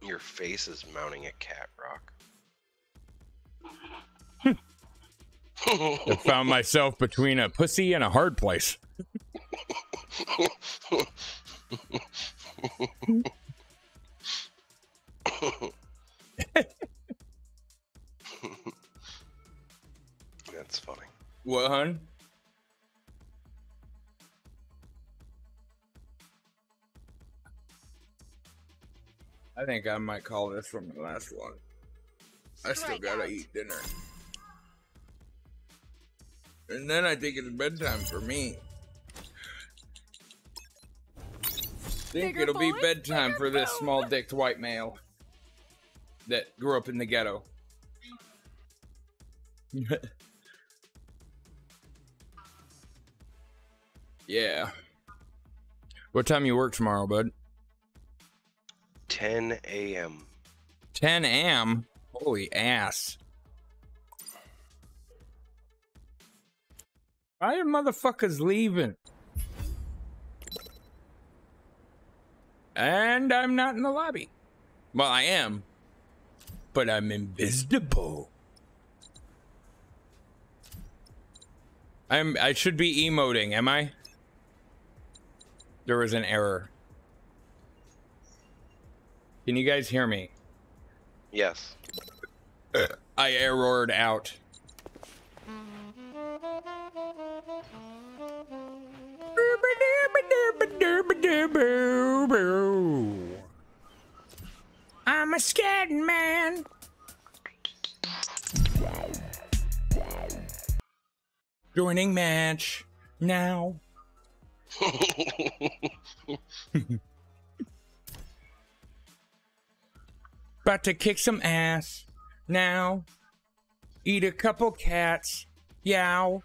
Your face is mounting a cat rock. I found myself between a pussy and a hard place. That's funny. What, hon? I think I might call this from the last one. I still gotta eat dinner. And then I think it's bedtime for me. Think it'll be bedtime for this small-dicked white male that grew up in the ghetto. Yeah. What time you work tomorrow, bud? 10 a.m. 10 a.m.? Holy ass. Why are motherfuckers leaving? And I'm not in the lobby. Well, I am. But I'm invisible. I should be emoting, am I? There was an error. Can you guys hear me? Yes. I errored out. I'm a scared man. Joining match now. About to kick some ass now. Eat a couple cats. Yow.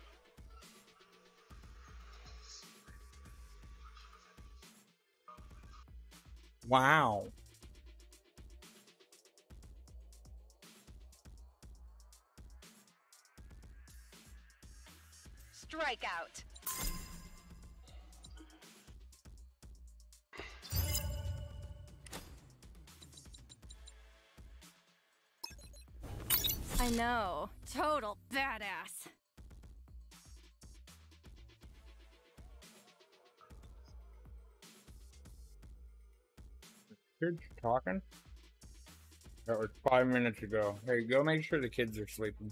Wow. Strikeout. I know. Total badass. Kids talking? That was 5 minutes ago. Hey, go make sure the kids are sleeping.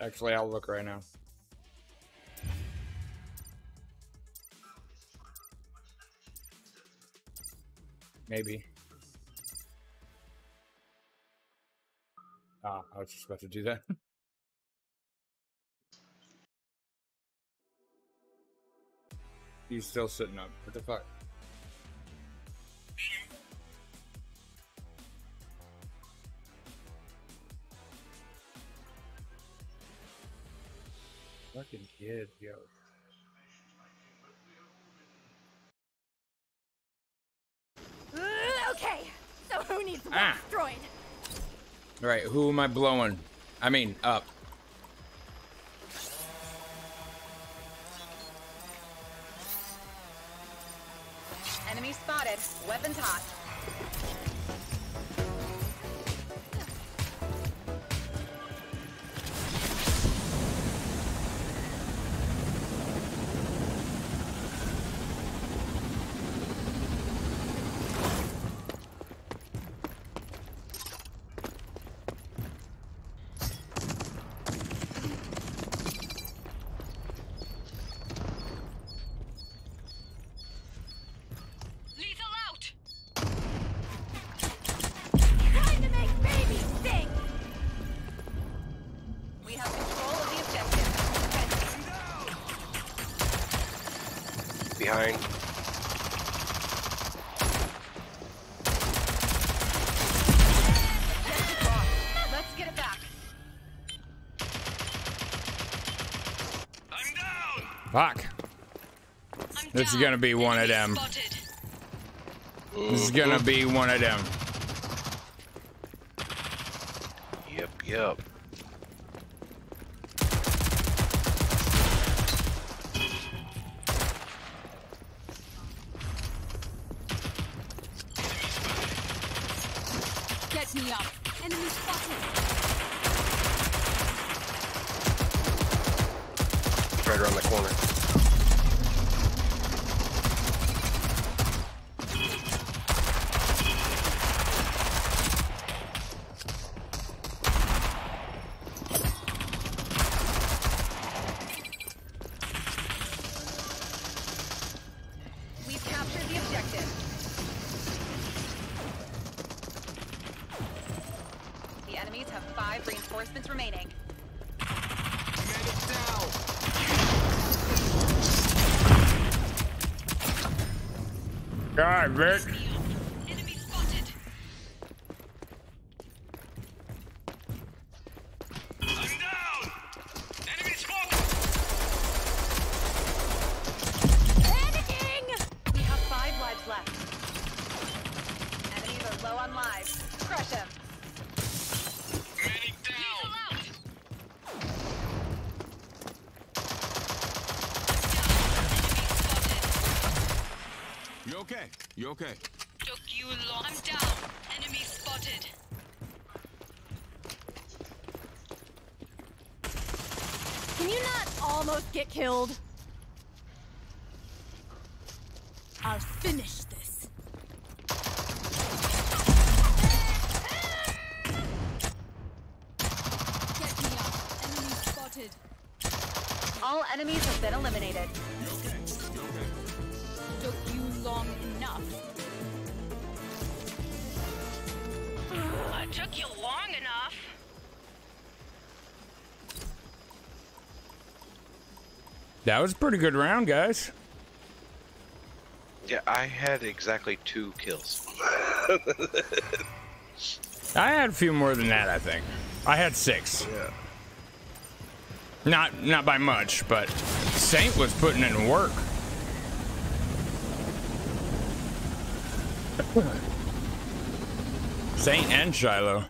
Actually, I'll look right now. Maybe. Ah, I was just about to do that. He's still sitting up. What the fuck? Fucking kid, yo. Okay, so who needs to be destroyed? Right, who am I blowing? I mean, up. Enemy spotted. Weapons hot. Fuck. This is gonna be one of them. This is gonna be one of them. Yep, yep. Get me up. Enemy spotted. Right around the corner. Okay. Took you long. I'm down. Enemy spotted. Can you not almost get killed? I'll finish this. Get me up. Enemy spotted. All enemies have been eliminated. Long enough. I took you long enough. That was a pretty good round, guys. Yeah, I had exactly 2 kills. I had a few more than that, I think. I had 6. Yeah. Not by much, but Saint was putting in work. Saint and Shiloh.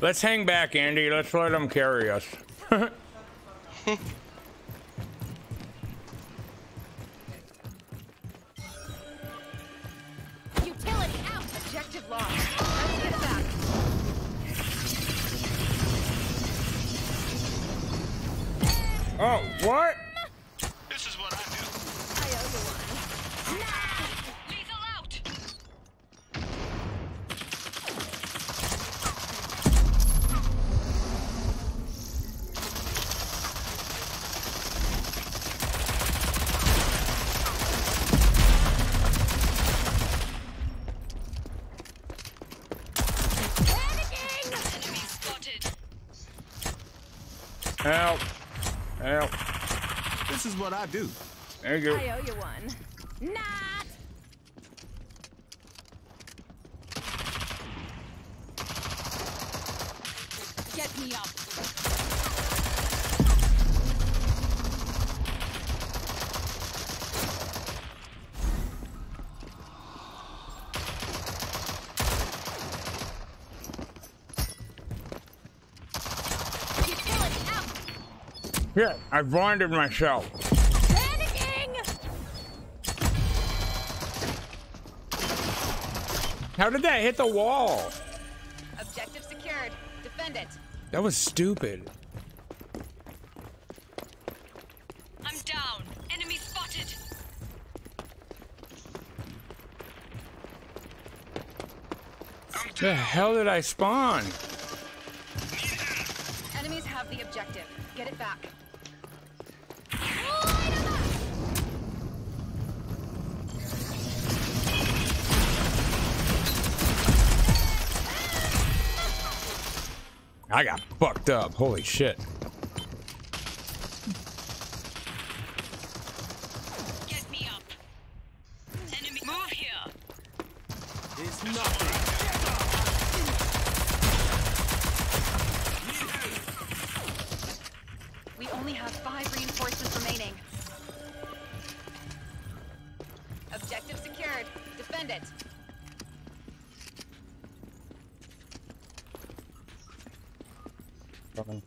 Let's hang back, Andy. Let's let them carry us. Utility out. Objective lost. Let's get back. Oh, what? This is what I do. I owe you one. Nah! Help! Help! This is what I do. There you go. I owe you one. Not. Get me up. Yeah, I blinded myself. Panicking! How did that hit the wall? Objective secured. Defend it. That was stupid. I'm down. Enemy spotted. I'm down. The hell did I spawn? Enemies have the objective. Get it back. I got fucked up. Holy shit. Get me up. Enemy, move here. It's nothing. We only have 5 reinforcements. Send it. Coming.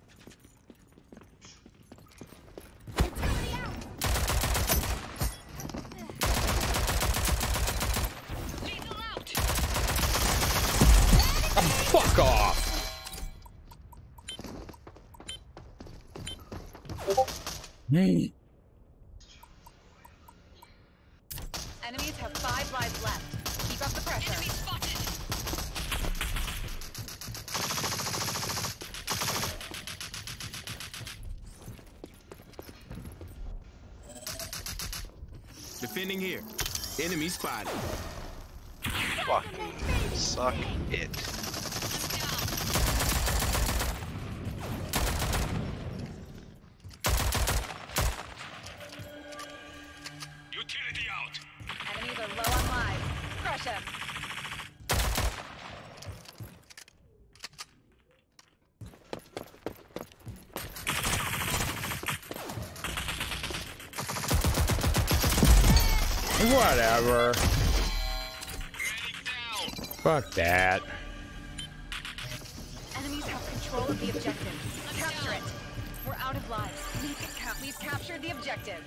Fuck off! Enemies have 5 lives left. Keep up the pressure. Enemy spotted. Defending here. Enemy spotted. Fuck. Suck it. Whatever. Fuck that. Enemies have control of the objective. Let's capture it. We're out of lives. We've captured the objective.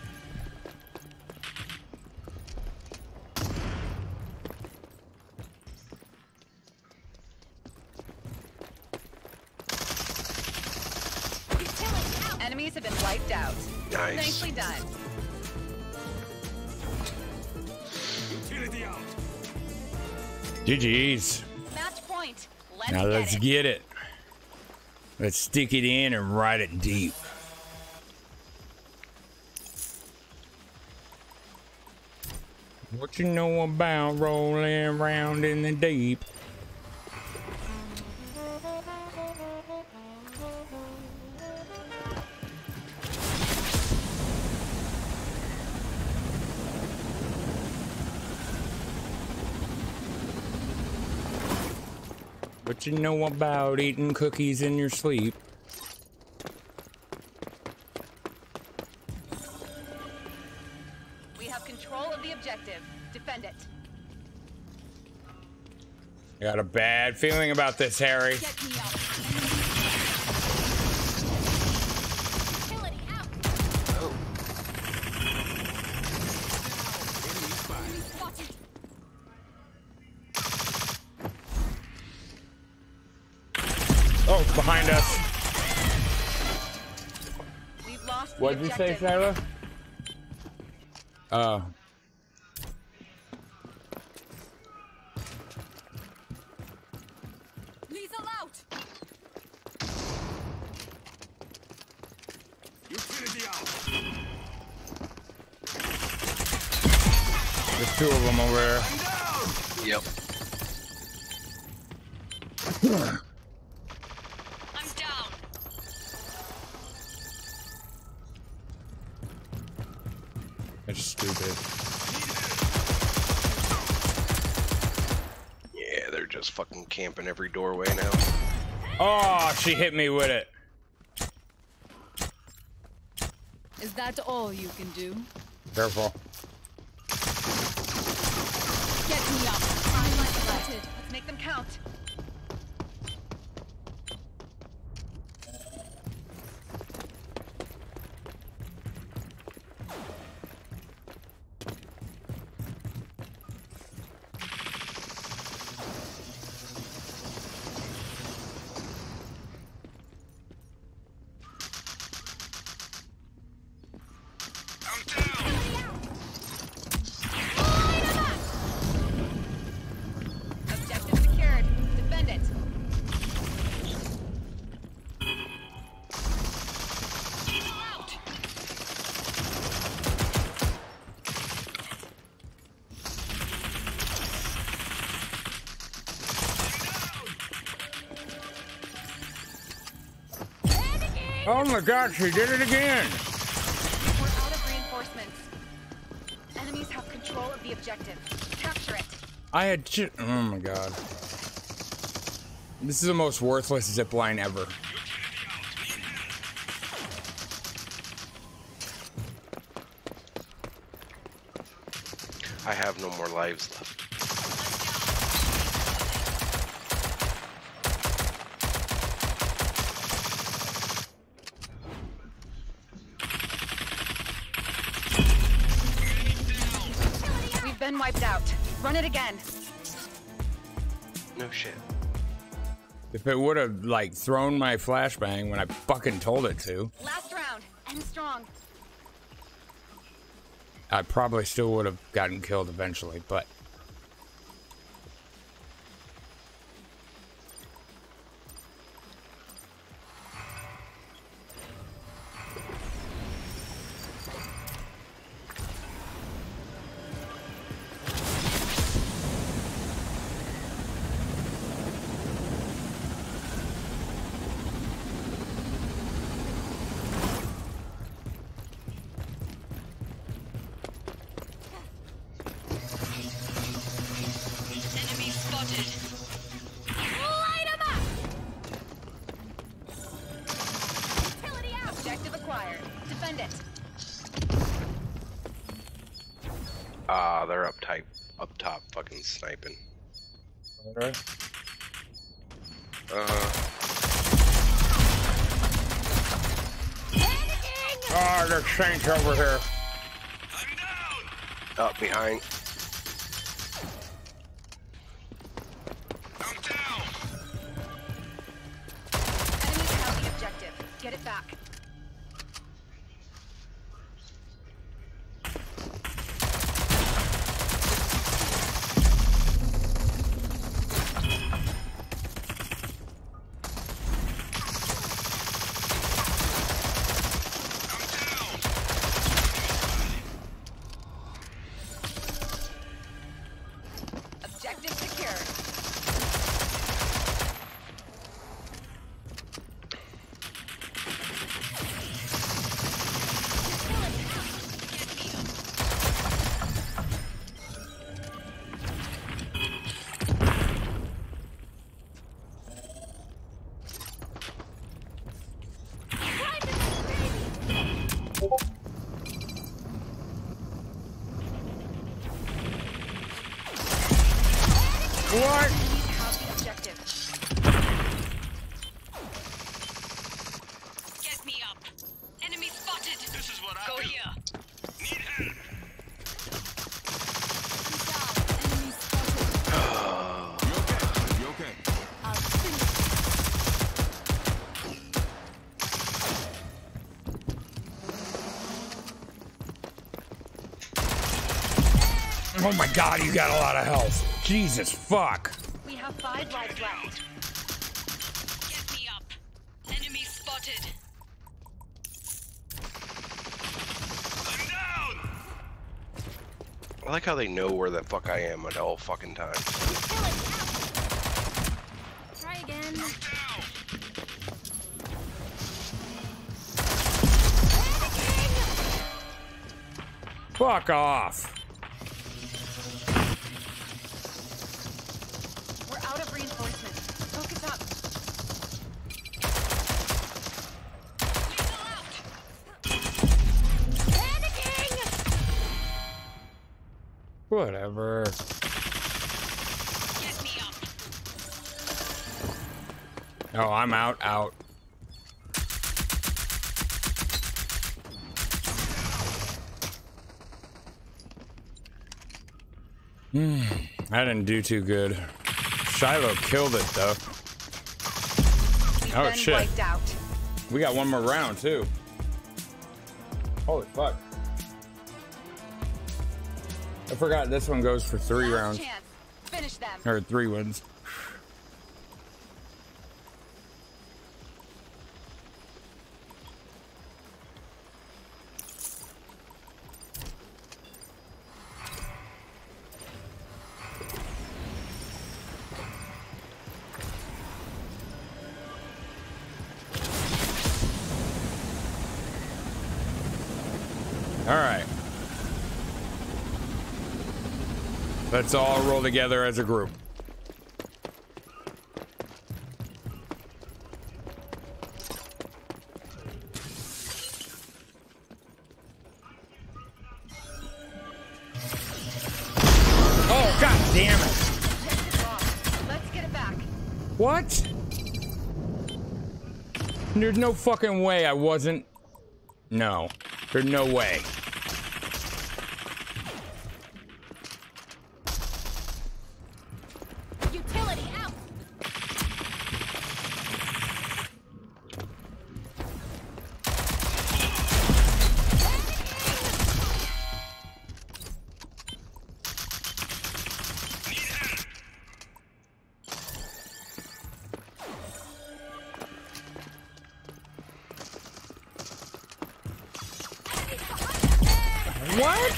Enemies have been wiped out. Nice. Nicely done. GG's. Match point. Let's get it. Let's stick it in and ride it deep. What you know about rolling around in the deep? What you know about eating cookies in your sleep? We have control of the objective. Defend it. I got a bad feeling about this, Harry. Get me out. Kill it out. Oh. Oh, behind us. We've lost. What'd you say, Sarah? Lethal out. Utility out. There's 2 of them over there. Yep. That's stupid. Yeah, they're just fucking camping every doorway now. Oh, she hit me with it. Is that all you can do? Careful. Get me up. I'm isolated. Let's make them count. Oh my God, she did it again! We're out of reinforcements. Enemies have control of the objective. Capture it. I had just... Oh my God. This is the most worthless zip line ever. I have no more lives left. been wiped out. Run it again. No shit. If it would have, like, thrown my flashbang when I fucking told it to. Last round. End strong. I probably still would have gotten killed eventually, but... over here. I'm down. Up behind. I'm down. Enemies have the objective. Get it back. Oh my god, you got a lot of health. Jesus fuck. We have 5 lives left. Get me up. Enemy spotted. I'm down. I like how they know where the fuck I am at all fucking time. Try again. I'm down. Fuck off. Whatever. Get me up. Oh, I'm out, out. I didn't do too good. Shiloh killed it though. Oh shit. We got one more round too. Holy fuck. I forgot this one goes for 3 rounds. Chance. Finish them. Or 3 wins. Let's all roll together as a group. Oh, god damn it. Let's get it back. What? There's no fucking way I wasn't. No. There's no way. What?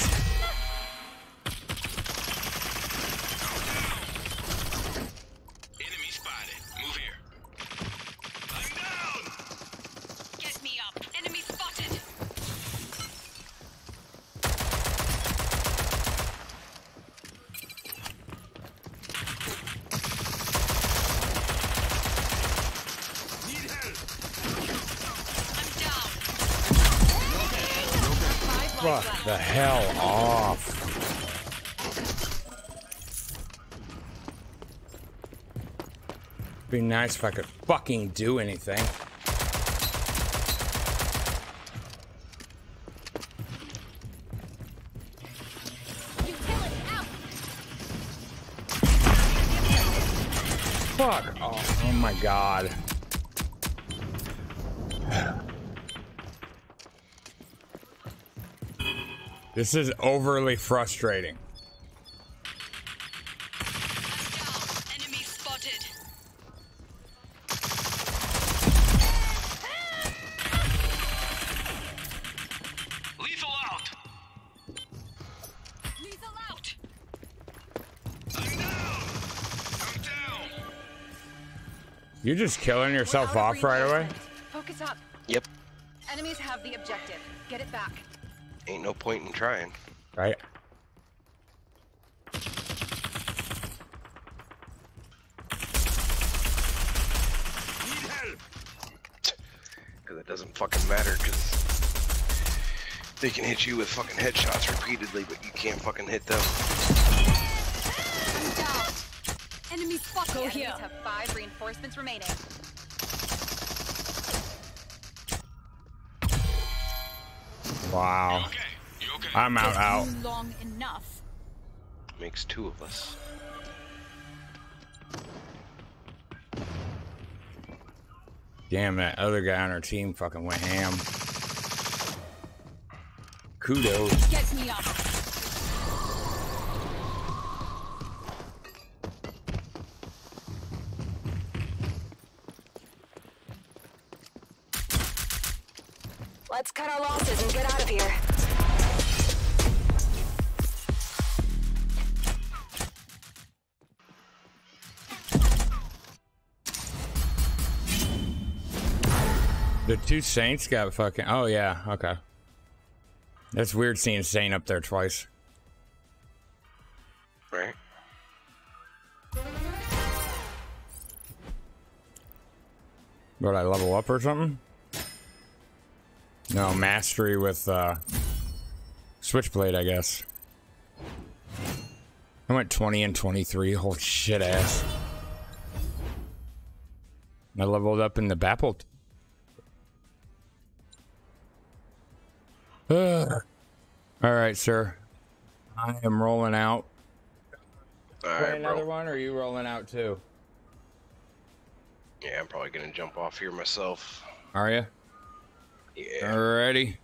Fuck the hell off. Be nice if I could fucking do anything. Fuck off. Oh my god. This is overly frustrating. Enemy spotted. Lethal out. Lethal out. I'm down. I'm down. You're just killing yourself off right away? Focus up. Yep. Enemies have the objective. Get it back. Ain't no point in trying. Right. Need help. Because it doesn't fucking matter, because they can hit you with fucking headshots repeatedly, but you can't fucking hit them. Enemies fucking go here. Have 5 reinforcements remaining. Wow. You okay? I'm out. Long enough. Makes 2 of us. Damn, that other guy on our team fucking went ham. Kudos. Get me up. Let's cut our losses and get out of here. The 2 Saints got fucking... Oh, yeah. Okay. That's weird seeing Saint up there twice. Right. Would I level up or something? No, mastery with Switchblade, I guess. I went 20 and 23, whole shit ass. I leveled up in the Bapple. Alright, sir. I am rolling out. Alright, another one, or are you rolling out too? Yeah, I'm probably gonna jump off here myself. Are you? Yeah. Alrighty.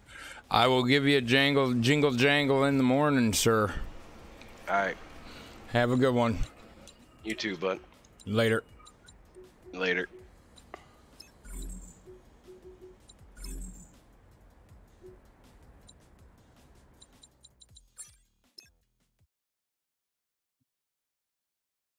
I will give you a jingle jangle in the morning, sir. Alright. Have a good one. You too, bud. Later. Later.